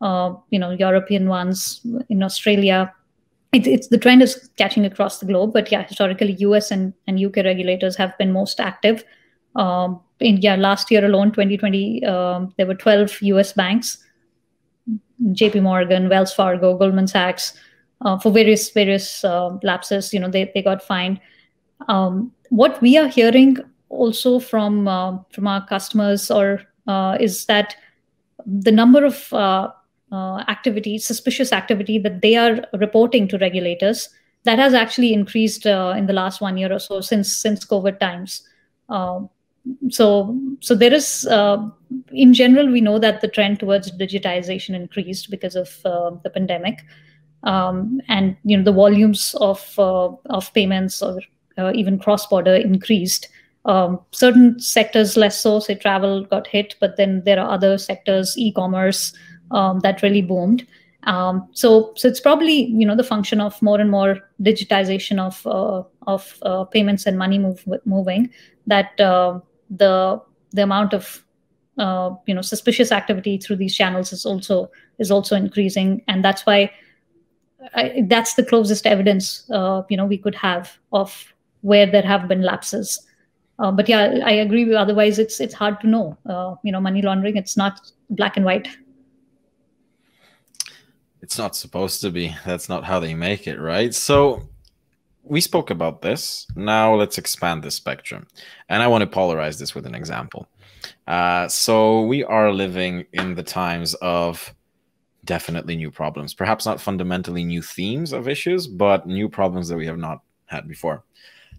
uh, you know European ones in Australia. It, it's the trend is catching across the globe, but yeah, historically U S and and U K regulators have been most active. Um, in yeah, last year alone, twenty twenty, um, there were twelve U S banks, J P Morgan, Wells Fargo, Goldman Sachs, uh, for various various uh, lapses. You know they they got fined. Um, what we are hearing also from uh, from our customers or uh, is that the number of uh, uh, activity, suspicious activity that they are reporting to regulators, that has actually increased uh, in the last one year or so since since COVID times. Uh, so so there is uh, in general we know that the trend towards digitization increased because of uh, the pandemic, um, and you know the volumes of uh, of payments or Uh, even cross-border increased. Um, certain sectors less so, say travel got hit, but then there are other sectors, e-commerce, um, that really boomed. Um, so, so it's probably you know the function of more and more digitization of uh, of uh, payments and money move, moving that uh, the the amount of uh, you know suspicious activity through these channels is also is also increasing, and that's why I, that's the closest evidence uh, you know we could have of where there have been lapses, uh, but yeah, I agree with you. Otherwise, it's it's hard to know. Uh, you know, money laundering, it's not black and white. It's not supposed to be. That's not how they make it, right? So we spoke about this. Now let's expand the spectrum, and I want to polarize this with an example. Uh, so we are living in the times of definitely new problems. Perhaps not fundamentally new themes of issues, but new problems that we have not had before.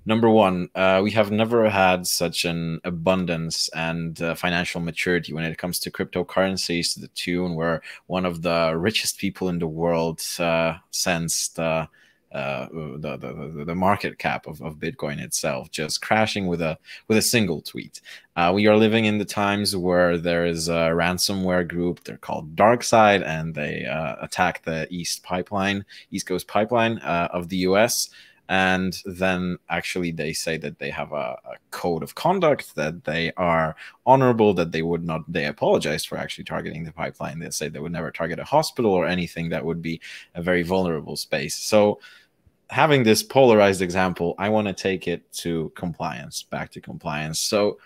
Number one, uh, we have never had such an abundance and uh, financial maturity when it comes to cryptocurrencies, to the tune where one of the richest people in the world uh, sends the, uh, the, the the market cap of, of Bitcoin itself just crashing with a with a single tweet. Uh, we are living in the times where there is a ransomware group. They're called DarkSide, and they uh, attack the East Pipeline, East Coast Pipeline uh, of the U S. And then actually they say that they have a, a code of conduct, that they are honorable, that they would not, they apologize for actually targeting the pipeline. They say they would never target a hospital or anything that would be a very vulnerable space. So having this polarized example, I want to take it to compliance, back to compliance. So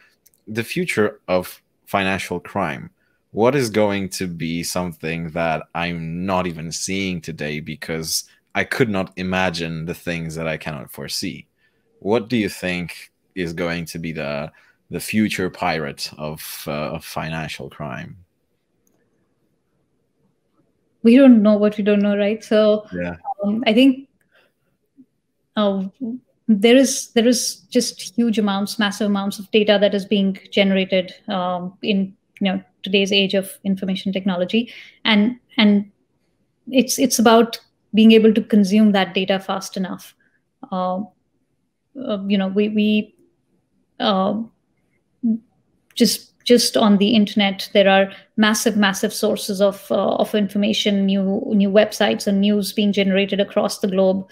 the future of financial crime, what is going to be something that I'm not even seeing today because I could not imagine the things that I cannot foresee? What do you think is going to be the the future pirate of, uh, of financial crime? We don't know what we don't know, right? So yeah. um, I think uh, there is there is just huge amounts, massive amounts of data that is being generated um, in you know today's age of information technology, and and it's it's about being able to consume that data fast enough. Uh, uh, you know, we, we uh, just just on the internet, there are massive, massive sources of uh, of information, new new websites and news being generated across the globe.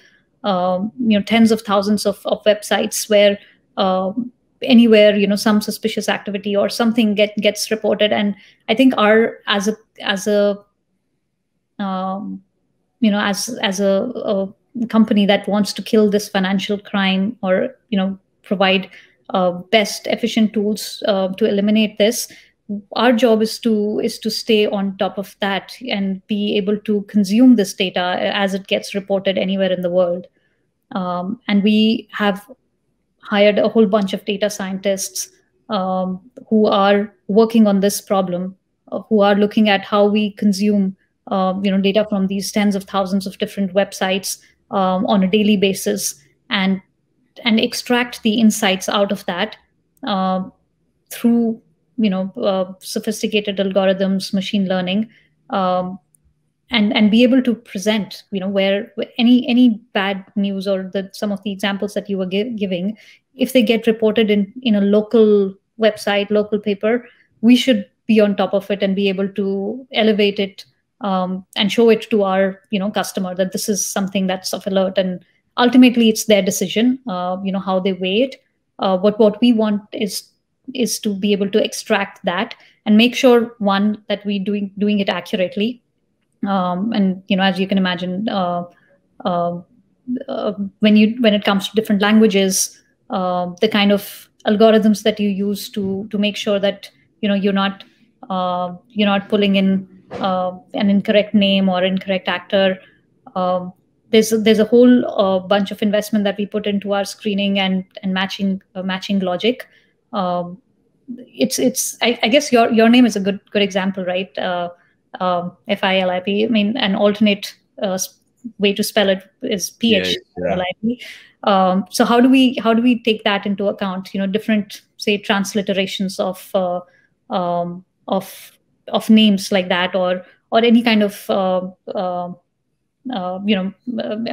Um, you know, tens of thousands of, of websites where uh, anywhere you know some suspicious activity or something get gets reported. And I think our as a as a um, you know, as as a, a company that wants to kill this financial crime, or you know, provide uh, best efficient tools uh, to eliminate this, our job is to is to stay on top of that and be able to consume this data as it gets reported anywhere in the world. Um, and we have hired a whole bunch of data scientists um, who are working on this problem, uh, who are looking at how we consume Uh, you know, data from these tens of thousands of different websites um, on a daily basis, and and extract the insights out of that uh, through you know uh, sophisticated algorithms, machine learning, um, and and be able to present you know where, where any any bad news or the some of the examples that you were give, giving, if they get reported in in a local website, local paper, we should be on top of it and be able to elevate it. Um, and show it to our, you know, customer that this is something that's of alert, and ultimately it's their decision, uh, you know, how they weigh it. Uh, but what we want is is to be able to extract that and make sure, one, that we doing doing it accurately, um, and you know, as you can imagine, uh, uh, uh, when you when it comes to different languages, uh, the kind of algorithms that you use to to make sure that you know you're not uh, you're not pulling in Uh, an incorrect name or incorrect actor. Uh, there's there's a whole uh, bunch of investment that we put into our screening and and matching uh, matching logic. Um, it's it's I, I guess your your name is a good good example, right? Uh, uh, F I L I P. I mean, an alternate uh, way to spell it is P H L I P. Um, so how do we how do we take that into account? You know, different say transliterations of uh, um, of of names like that, or or any kind of uh, uh, uh, you know,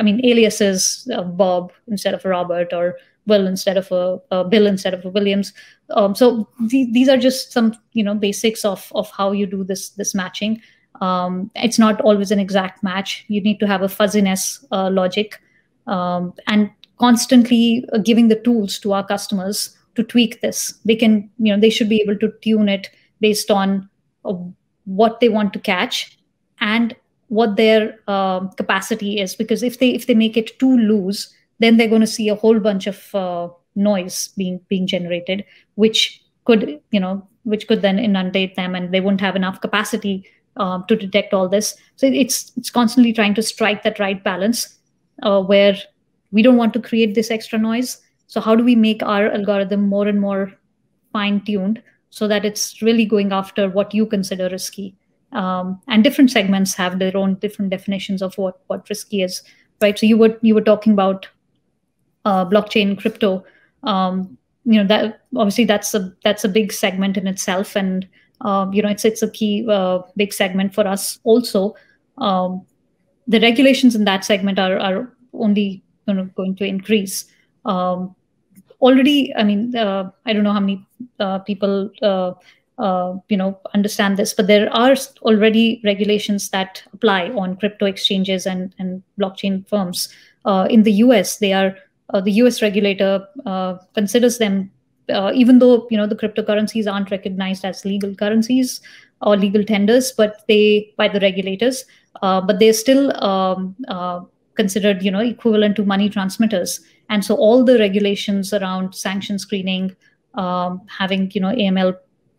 I mean, aliases, uh, Bob instead of Robert, or Will instead of a, a Bill instead of a Williams. Um, so th these are just some you know basics of of how you do this this matching. Um, it's not always an exact match. You need to have a fuzziness uh, logic, um, and constantly giving the tools to our customers to tweak this. They can you know they should be able to tune it based on what they want to catch and what their uh, capacity is, because if they if they make it too loose, then they're going to see a whole bunch of uh, noise being being generated, which could you know which could then inundate them, and they won't have enough capacity uh, to detect all this. So it's it's constantly trying to strike that right balance uh, where we don't want to create this extra noise. So how do we make our algorithm more and more fine-tuned, so that it's really going after what you consider risky? Um, and different segments have their own different definitions of what what risky is, right? So you were you were talking about uh, blockchain, crypto, um, you know, that obviously that's a that's a big segment in itself, and um, you know, it's it's a key uh, big segment for us also. Um, the regulations in that segment are are only you know, going to increase. Um, already, I mean, uh, I don't know how many uh, people. Uh, Uh, you know, understand this, but there are already regulations that apply on crypto exchanges and, and blockchain firms. Uh, in the U S, they are, uh, the U S regulator uh, considers them, uh, even though, you know, the cryptocurrencies aren't recognized as legal currencies or legal tenders, but they, by the regulators, uh, but they're still um, uh, considered, you know, equivalent to money transmitters. And so all the regulations around sanction screening, um, having, you know, A M L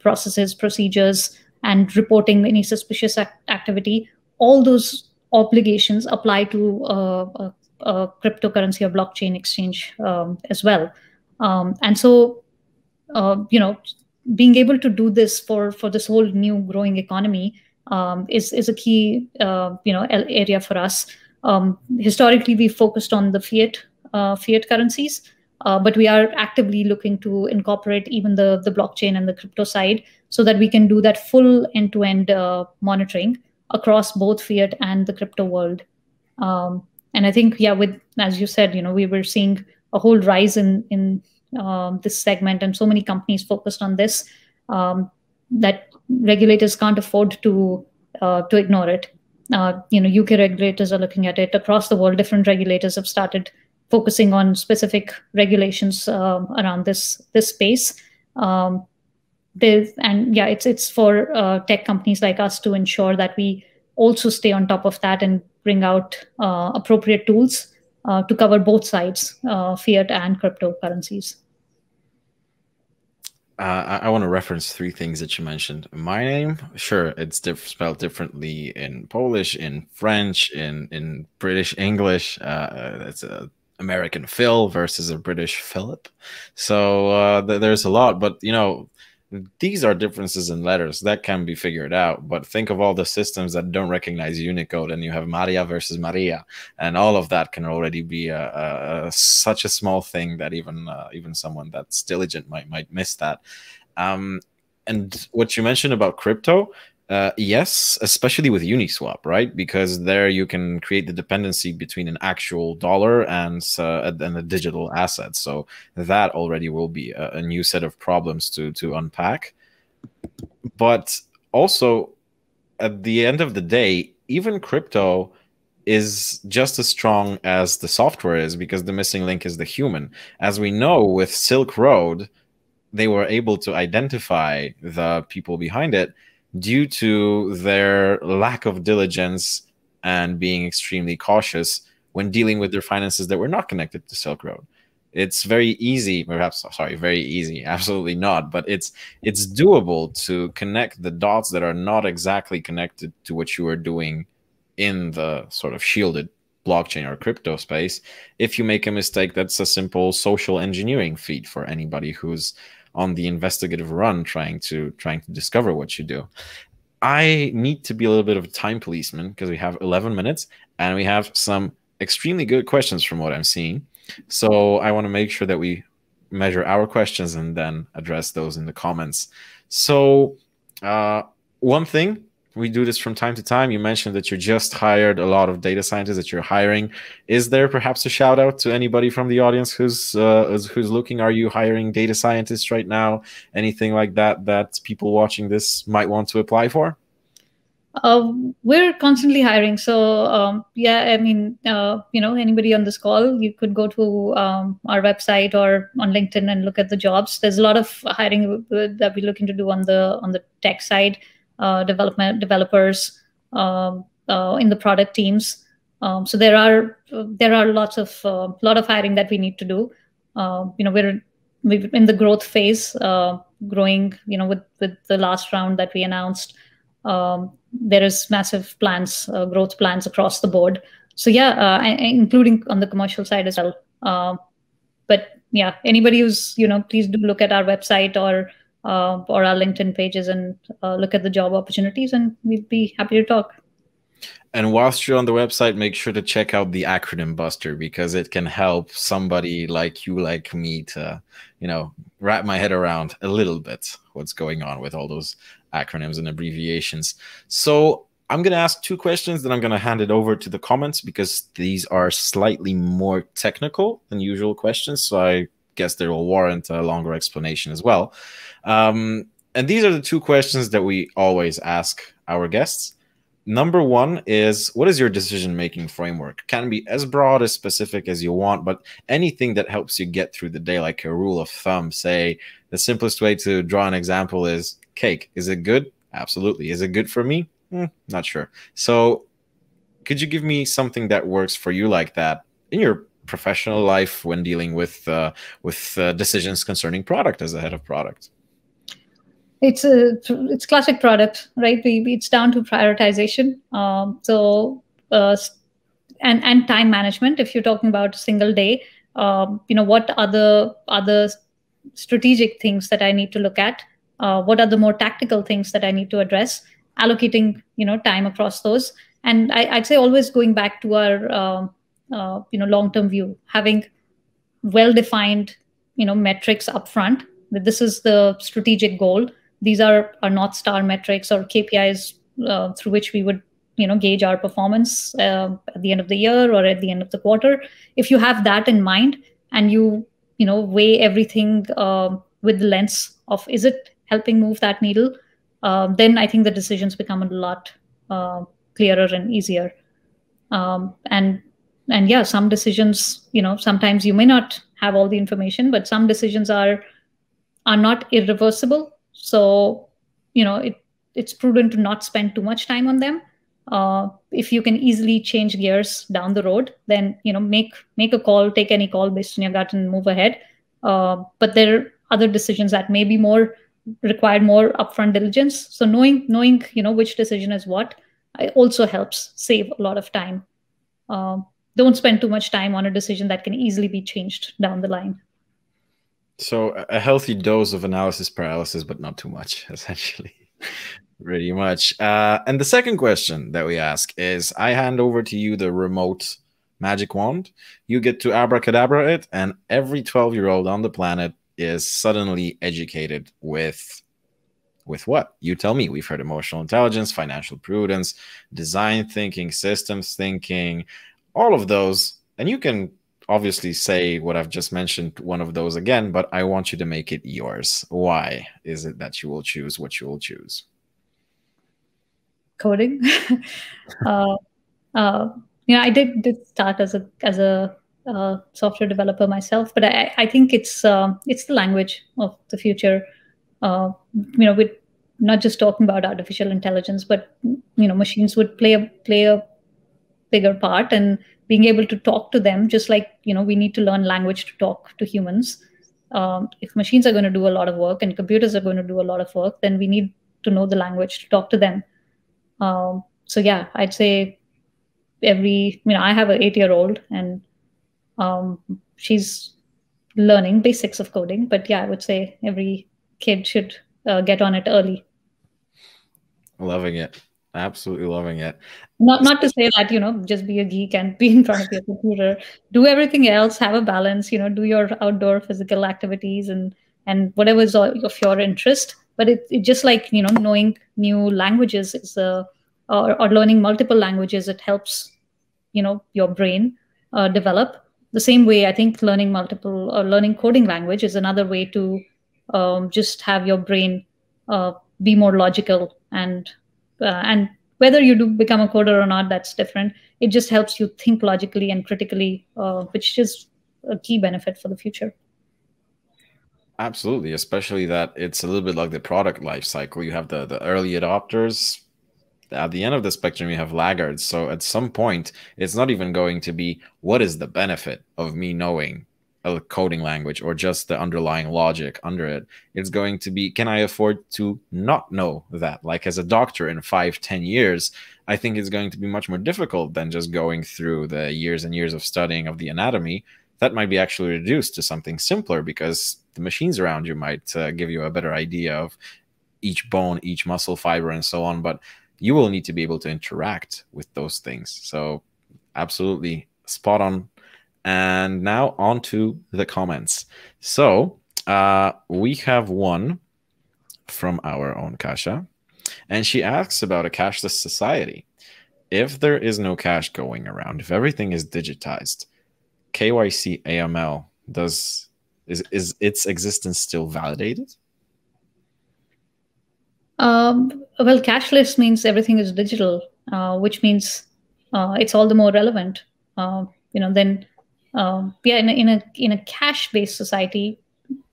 processes, procedures, and reporting any suspicious act activity, all those obligations apply to uh, a, a cryptocurrency or blockchain exchange um, as well. Um, and so, uh, you know, being able to do this for, for this whole new growing economy um, is, is a key, uh, you know, area for us. Um, historically, we focused on the fiat, uh, fiat currencies, Uh, but we are actively looking to incorporate even the, the blockchain and the crypto side so that we can do that full end-to-end uh, monitoring across both fiat and the crypto world. Um, and I think, yeah, with, as you said, you know, we were seeing a whole rise in, in um, this segment, and so many companies focused on this um, that regulators can't afford to, uh, to ignore it. Uh, you know, U K regulators are looking at it across the world. Different regulators have started focusing on specific regulations um, around this this space. Um, and yeah, it's it's for uh, tech companies like us to ensure that we also stay on top of that and bring out uh, appropriate tools uh, to cover both sides, uh, fiat and cryptocurrencies. Uh, I, I want to reference three things that you mentioned. My name, sure, it's diff spelled differently in Polish, in French, in, in British English. Uh, that's a American Phil versus a British Philip. So uh, th there's a lot, but you know, these are differences in letters that can be figured out. But think of all the systems that don't recognize Unicode, and you have Maria versus Maria, and all of that can already be a, a, a, such a small thing that even uh, even someone that's diligent might might miss that. Um, and what you mentioned about crypto. Uh, yes, especially with Uniswap, right? Because there you can create the dependency between an actual dollar and, uh, and a digital asset. So that already will be a, a new set of problems to, to unpack. But also, at the end of the day, even crypto is just as strong as the software is, because the missing link is the human. As we know with Silk Road, they were able to identify the people behind it due to their lack of diligence and being extremely cautious when dealing with their finances that were not connected to Silk Road. It's very easy, perhaps, sorry, very easy, absolutely not, but it's it's doable to connect the dots that are not exactly connected to what you are doing in the sort of shielded blockchain or crypto space. If you make a mistake, that's a simple social engineering feat for anybody who's on the investigative run, trying to trying to discover what you do. I need to be a little bit of a time policeman because we have eleven minutes and we have some extremely good questions from what I'm seeing. So I want to make sure that we measure our questions and then address those in the comments. So uh, one thing, we do this from time to time. You mentioned that you just hired a lot of data scientists that you're hiring. Is there perhaps a shout out to anybody from the audience who's uh, who's looking? Are you hiring data scientists right now? Anything like that that people watching this might want to apply for? Uh, we're constantly hiring. So um, yeah, I mean, uh, you know, anybody on this call, you could go to um, our website or on LinkedIn and look at the jobs. There's a lot of hiring that we're looking to do on the on the tech side. Uh, development developers um, uh, in the product teams. Um, so there are there are lots of uh, lot of hiring that we need to do. Uh, you know, we're we're in the growth phase, uh, growing. You know, with with the last round that we announced, um, there is massive plans, uh, growth plans across the board. So yeah, uh, I, including on the commercial side as well. Uh, but yeah, anybody who's you know, please do look at our website or. Uh, or our LinkedIn pages and uh, look at the job opportunities, and we'd be happy to talk. And whilst you're on the website, make sure to check out the acronym buster, because it can help somebody like you, like me, to, you know, wrap my head around a little bit what's going on with all those acronyms and abbreviations. So I'm going to ask two questions, then I'm going to hand it over to the comments, because these are slightly more technical than usual questions. So I guess they will warrant a longer explanation as well. Um, and these are the two questions that we always ask our guests. Number one is, what is your decision-making framework? Can be as broad, as specific as you want, but anything that helps you get through the day, like a rule of thumb. Say, the simplest way to draw an example is cake. Is it good? Absolutely. Is it good for me? Mm, not sure. So could you give me something that works for you like that in your professional life when dealing with, uh, with uh, decisions concerning product as a head of product? It's a it's classic product, right? We, it's down to prioritization. Um, so uh, and and time management. If you're talking about a single day, um, you know, what other other strategic things that I need to look at? Uh, what are the more tactical things that I need to address? Allocating you know time across those, and I, I'd say always going back to our uh, uh, you know long-term view, having well-defined you know metrics upfront. That this is the strategic goal. These are our North Star metrics or K P Is uh, through which we would, you know, gauge our performance uh, at the end of the year or at the end of the quarter. If you have that in mind and you, you know, weigh everything uh, with the lens of, is it helping move that needle? Uh, then I think the decisions become a lot uh, clearer and easier. Um, and and yeah, some decisions, you know, sometimes you may not have all the information, but some decisions are are not irreversible. So, you know, it, it's prudent to not spend too much time on them. Uh, if you can easily change gears down the road, then, you know, make, make a call, take any call based on your gut and move ahead. Uh, but there are other decisions that may be more required, more upfront diligence. So knowing, knowing, you know, which decision is what, it also helps save a lot of time. Uh, don't spend too much time on a decision that can easily be changed down the line. So a healthy dose of analysis paralysis, but not too much, essentially, pretty much. Uh, and the second question that we ask is, I hand over to you the remote magic wand. You get to abracadabra it, and every twelve-year-old on the planet is suddenly educated with, with what? You tell me. We've heard emotional intelligence, financial prudence, design thinking, systems thinking, all of those, and you can obviously say what I've just mentioned, one of those again, but I want you to make it yours. Why is it that you will choose what you will choose? Coding. uh, uh, you know, I did, did start as a, as a uh, software developer myself, but I, I think it's, um, it's the language of the future. Uh, you know, we're not just talking about artificial intelligence, but, you know, machines would play a, play a bigger part, and being able to talk to them, just like, you know, we need to learn language to talk to humans. Um, if machines are going to do a lot of work and computers are going to do a lot of work, then we need to know the language to talk to them. Um, so yeah, I'd say every, you know, I have an eight-year-old, and um, she's learning basics of coding, but yeah, I would say every kid should uh, get on it early. Loving it. Absolutely loving it. Not not to say that, you know, just be a geek and be in front of your computer. Do everything else, have a balance, you know, do your outdoor physical activities and, and whatever is of your interest. But it, it just like, you know, knowing new languages is a, or, or learning multiple languages, it helps, you know, your brain uh, develop. The same way, I think learning multiple or learning coding language is another way to um, just have your brain uh, be more logical and Uh, and whether you do become a coder or not, that's different. It just helps you think logically and critically, uh, which is a key benefit for the future. Absolutely, especially that it's a little bit like the product life cycle. You have the, the early adopters. At the end of the spectrum, you have laggards. So at some point, it's not even going to be, what is the benefit of me knowing a coding language or just the underlying logic under it? It's going to be, can I afford to not know that? Like as a doctor in five, ten years, I think it's going to be much more difficult than just going through the years and years of studying of the anatomy. That might be actually reduced to something simpler because the machines around you might uh, give you a better idea of each bone, each muscle fiber, and so on. But you will need to be able to interact with those things. So absolutely spot on. And now on to the comments. So uh, we have one from our own Kasha, and she asks about a cashless society. If there is no cash going around, if everything is digitized, K Y C, A M L, does is, is its existence still validated? Um, well, cashless means everything is digital, uh, which means uh, it's all the more relevant. Uh, you know, then, uh, yeah, in a, in a, in a cash-based society,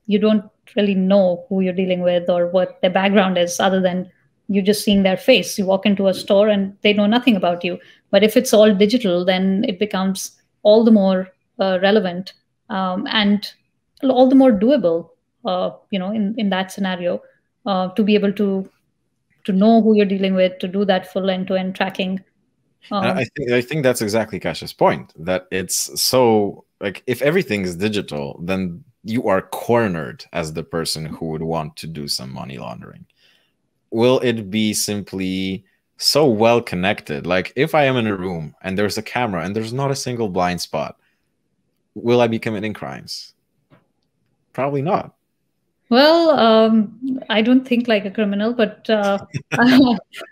you don't really know who you're dealing with or what their background is, other than you're just seeing their face. You walk into a store and they know nothing about you. But if it's all digital, then it becomes all the more uh, relevant um, and all the more doable, uh, you know, in, in that scenario, uh, to be able to to know who you're dealing with, to do that full end-to-end tracking. Um, I, think, I think that's exactly Kasha's point, that it's so, like, if everything is digital, then you are cornered as the person who would want to do some money laundering. Will it be simply so well connected? Like, if I am in a room and there's a camera and there's not a single blind spot, will I be committing crimes? Probably not. Well, um, I don't think like a criminal, but uh, uh,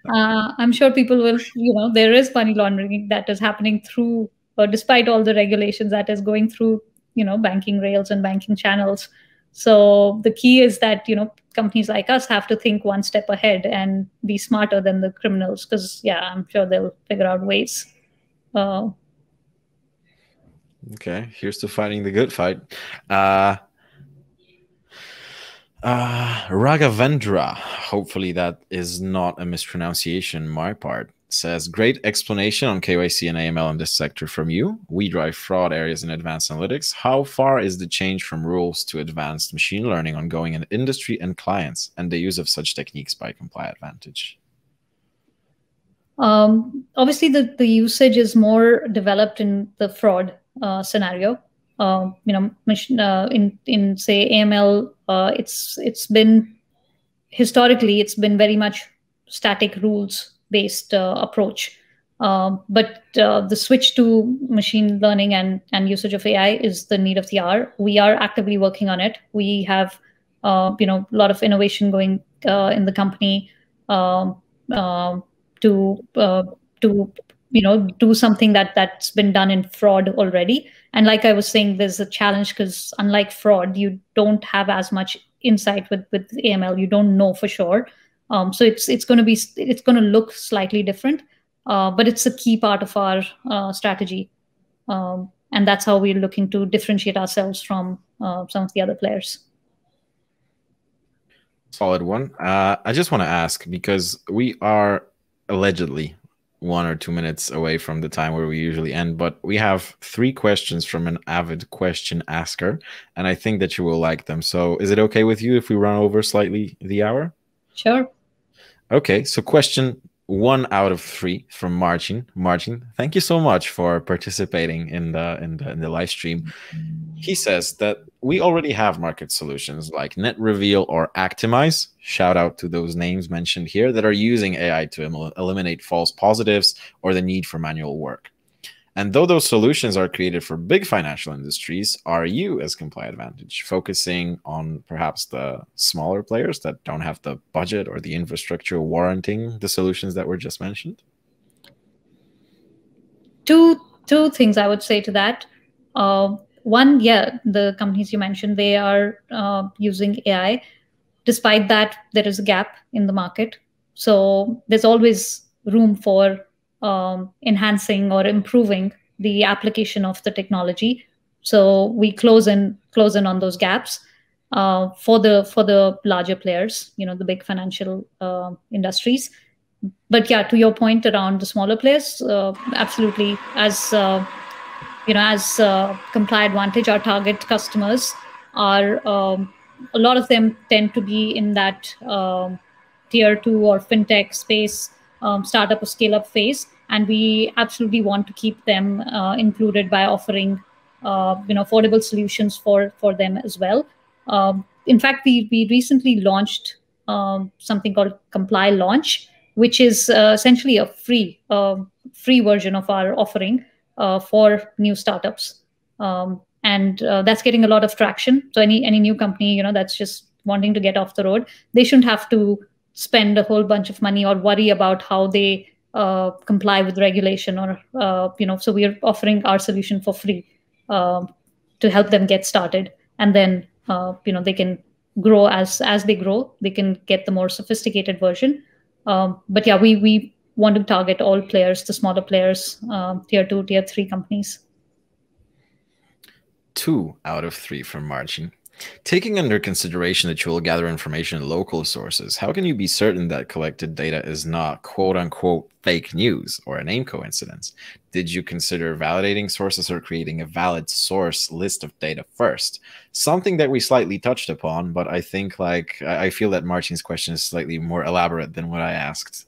I'm sure people will, you know, there is money laundering that is happening through, or despite all the regulations, that is going through, you know, banking rails and banking channels. So the key is that, you know, companies like us have to think one step ahead and be smarter than the criminals, because, yeah, I'm sure they'll figure out ways. Uh, okay, here's to fighting the good fight. Uh, uh, Raghavendra, hopefully that is not a mispronunciation on my part, says, great explanation on K Y C and A M L in this sector from you. We drive fraud areas in advanced analytics. How far is the change from rules to advanced machine learning ongoing in industry and clients, and the use of such techniques by Comply Advantage? Um, obviously, the, the usage is more developed in the fraud uh, scenario. Uh, you know, uh, in, in say A M L, uh, it's it's been, historically, it's been very much static rules based uh, approach. Uh, but uh, the switch to machine learning and, and usage of A I is the need of the hour. We are actively working on it. We have uh, you know, a lot of innovation going uh, in the company uh, uh, to, uh, to you know, do something that, that's been done in fraud already. And like I was saying, there's a challenge because unlike fraud, you don't have as much insight with, with A M L. You don't know for sure. Um, so it's it's going to be it's going to look slightly different, uh, but it's a key part of our uh, strategy, um, and that's how we're looking to differentiate ourselves from uh, some of the other players. Solid one. Uh, I just want to ask, because we are allegedly one or two minutes away from the time where we usually end, but we have three questions from an avid question asker, and I think that you will like them. So is it okay with you if we run over slightly the hour? Sure. Okay, so question one out of three from Martin. Martin, thank you so much for participating in the, in the in the live stream. He says that we already have market solutions like NetReveal or Actimize, shout out to those names mentioned here, that are using A I to em eliminate false positives or the need for manual work. And though those solutions are created for big financial industries, are you, as Comply Advantage, focusing on perhaps the smaller players that don't have the budget or the infrastructure warranting the solutions that were just mentioned? Two, two things I would say to that. Uh, one, yeah, the companies you mentioned, they are uh, using A I. Despite that, there is a gap in the market. So there's always room for Um, enhancing or improving the application of the technology, so we close in close in on those gaps uh, for the for the larger players, you know, the big financial uh, industries. But yeah, to your point around the smaller players, uh, absolutely. As uh, you know, as uh, Comply Advantage, our target customers are um, a lot of them tend to be in that um, tier two or fintech space. Um, startup or scale-up phase, and we absolutely want to keep them uh, included by offering, uh, you know, affordable solutions for for them as well. Um, in fact, we we recently launched um, something called Comply Launch, which is uh, essentially a free uh, free version of our offering uh, for new startups. Um, and uh, that's getting a lot of traction. So any any new company, you know, that's just wanting to get off the road, they shouldn't have to spend a whole bunch of money or worry about how they uh, comply with regulation or, uh, you know, so we are offering our solution for free uh, to help them get started. And then, uh, you know, they can grow as, as they grow, they can get the more sophisticated version. Um, but yeah, we, we want to target all players, the smaller players, um, tier two, tier three companies. Two out of three from Marcin. Taking under consideration that you will gather information in local sources, how can you be certain that collected data is not quote unquote fake news or a name coincidence? Did you consider validating sources or creating a valid source list of data first? Something that we slightly touched upon, but I think like, I feel that Marcin's question is slightly more elaborate than what I asked.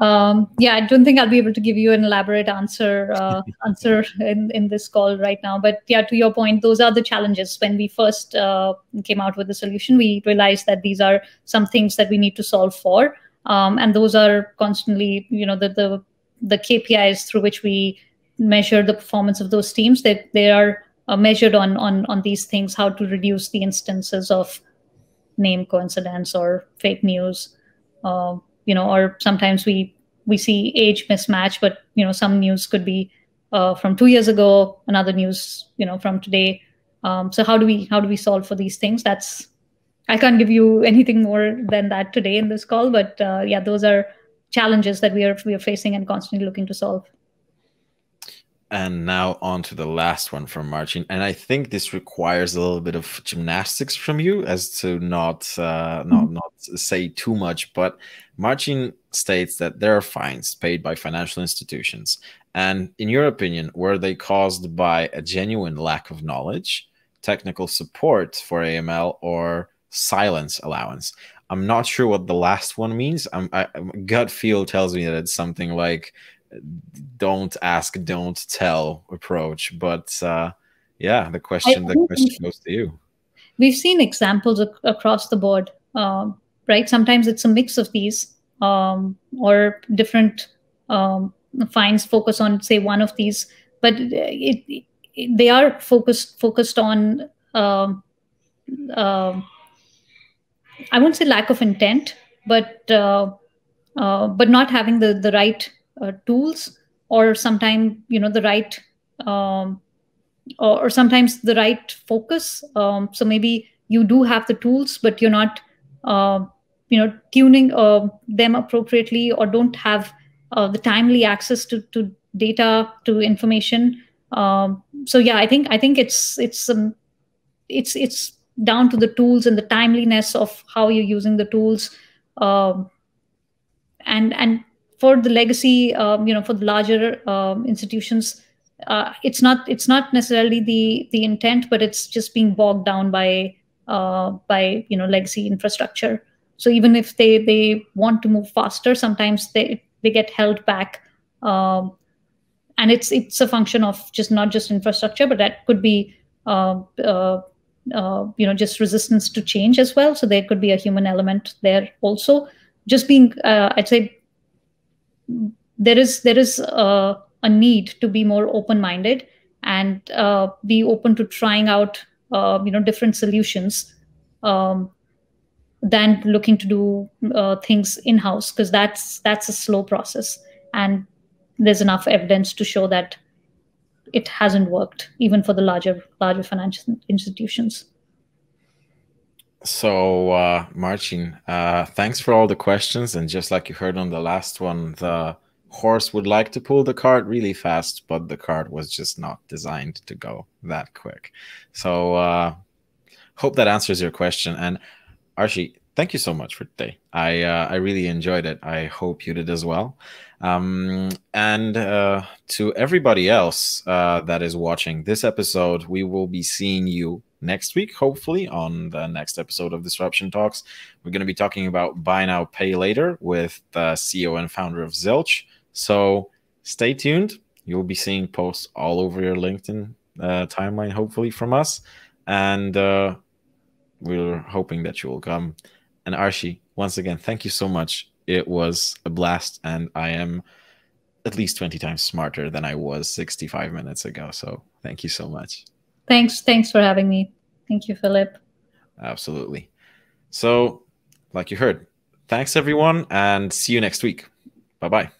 Um, yeah, I don't think I'll be able to give you an elaborate answer uh, answer in, in this call right now. But yeah, to your point, those are the challenges. When we first uh, came out with the solution, we realized that these are some things that we need to solve for. Um, and those are constantly, you know, the, the, the K P Is through which we measure the performance of those teams, that they, they are uh, measured on, on, on these things, how to reduce the instances of name coincidence or fake news. Uh, You know, or sometimes we we see age mismatch, but you know, some news could be uh, from two years ago, another news, you know, from today. Um, so how do we how do we solve for these things? That's I can't give you anything more than that today in this call, but uh, yeah, those are challenges that we are we are facing and constantly looking to solve. And now on to the last one from Marcin. And I think this requires a little bit of gymnastics from you as to not uh, not, not say too much. But Marcin states that there are fines paid by financial institutions. And in your opinion, were they caused by a genuine lack of knowledge, technical support for A M L, or silence allowance? I'm not sure what the last one means. I'm, I, gut feel tells me that it's something like don't ask, don't tell approach. But uh, yeah, the question the question goes to you. We've seen examples ac across the board, um, right? Sometimes it's a mix of these um, or different um, fines focus on, say, one of these, but it, it, they are focused, focused on, um, uh, I won't say lack of intent, but, uh, uh, but not having the, the right Uh, tools, or sometimes you know the right, um, or, or sometimes the right focus. Um, so maybe you do have the tools, but you're not, uh, you know, tuning uh, them appropriately, or don't have uh, the timely access to to data, to information. Um, so yeah, I think I think it's it's um, it's it's down to the tools and the timeliness of how you're using the tools, um, and and. For the legacy, um, you know, for the larger um, institutions, uh, it's not it's not necessarily the the intent, but it's just being bogged down by uh, by you know legacy infrastructure. So even if they they want to move faster, sometimes they they get held back, um, and it's it's a function of just not just infrastructure, but that could be uh, uh, uh, you know just resistance to change as well. So there could be a human element there also. Just being, uh, I'd say. There is there is uh, a need to be more open-minded and uh, be open to trying out uh, you know different solutions um, than looking to do uh, things in-house, because that's that's a slow process and there's enough evidence to show that it hasn't worked even for the larger larger financial institutions. So, uh, Marcin, uh, thanks for all the questions. And just like you heard on the last one, the horse would like to pull the cart really fast, but the cart was just not designed to go that quick. So, uh, hope that answers your question. And Arshi, thank you so much for today. I, uh, I really enjoyed it. I hope you did as well. Um, and uh, to everybody else uh, that is watching this episode, we will be seeing you next week, hopefully, on the next episode of Disruption Talks. We're going to be talking about buy now, pay later with the C E O and founder of Zilch. So stay tuned. You'll be seeing posts all over your LinkedIn uh, timeline, hopefully, from us. And uh, we're hoping that you will come. And Arshi, once again, thank you so much. It was a blast, and I am at least twenty times smarter than I was sixty-five minutes ago. So thank you so much. Thanks. Thanks for having me. Thank you, Philip. Absolutely. So like you heard, thanks everyone, and see you next week. Bye-bye.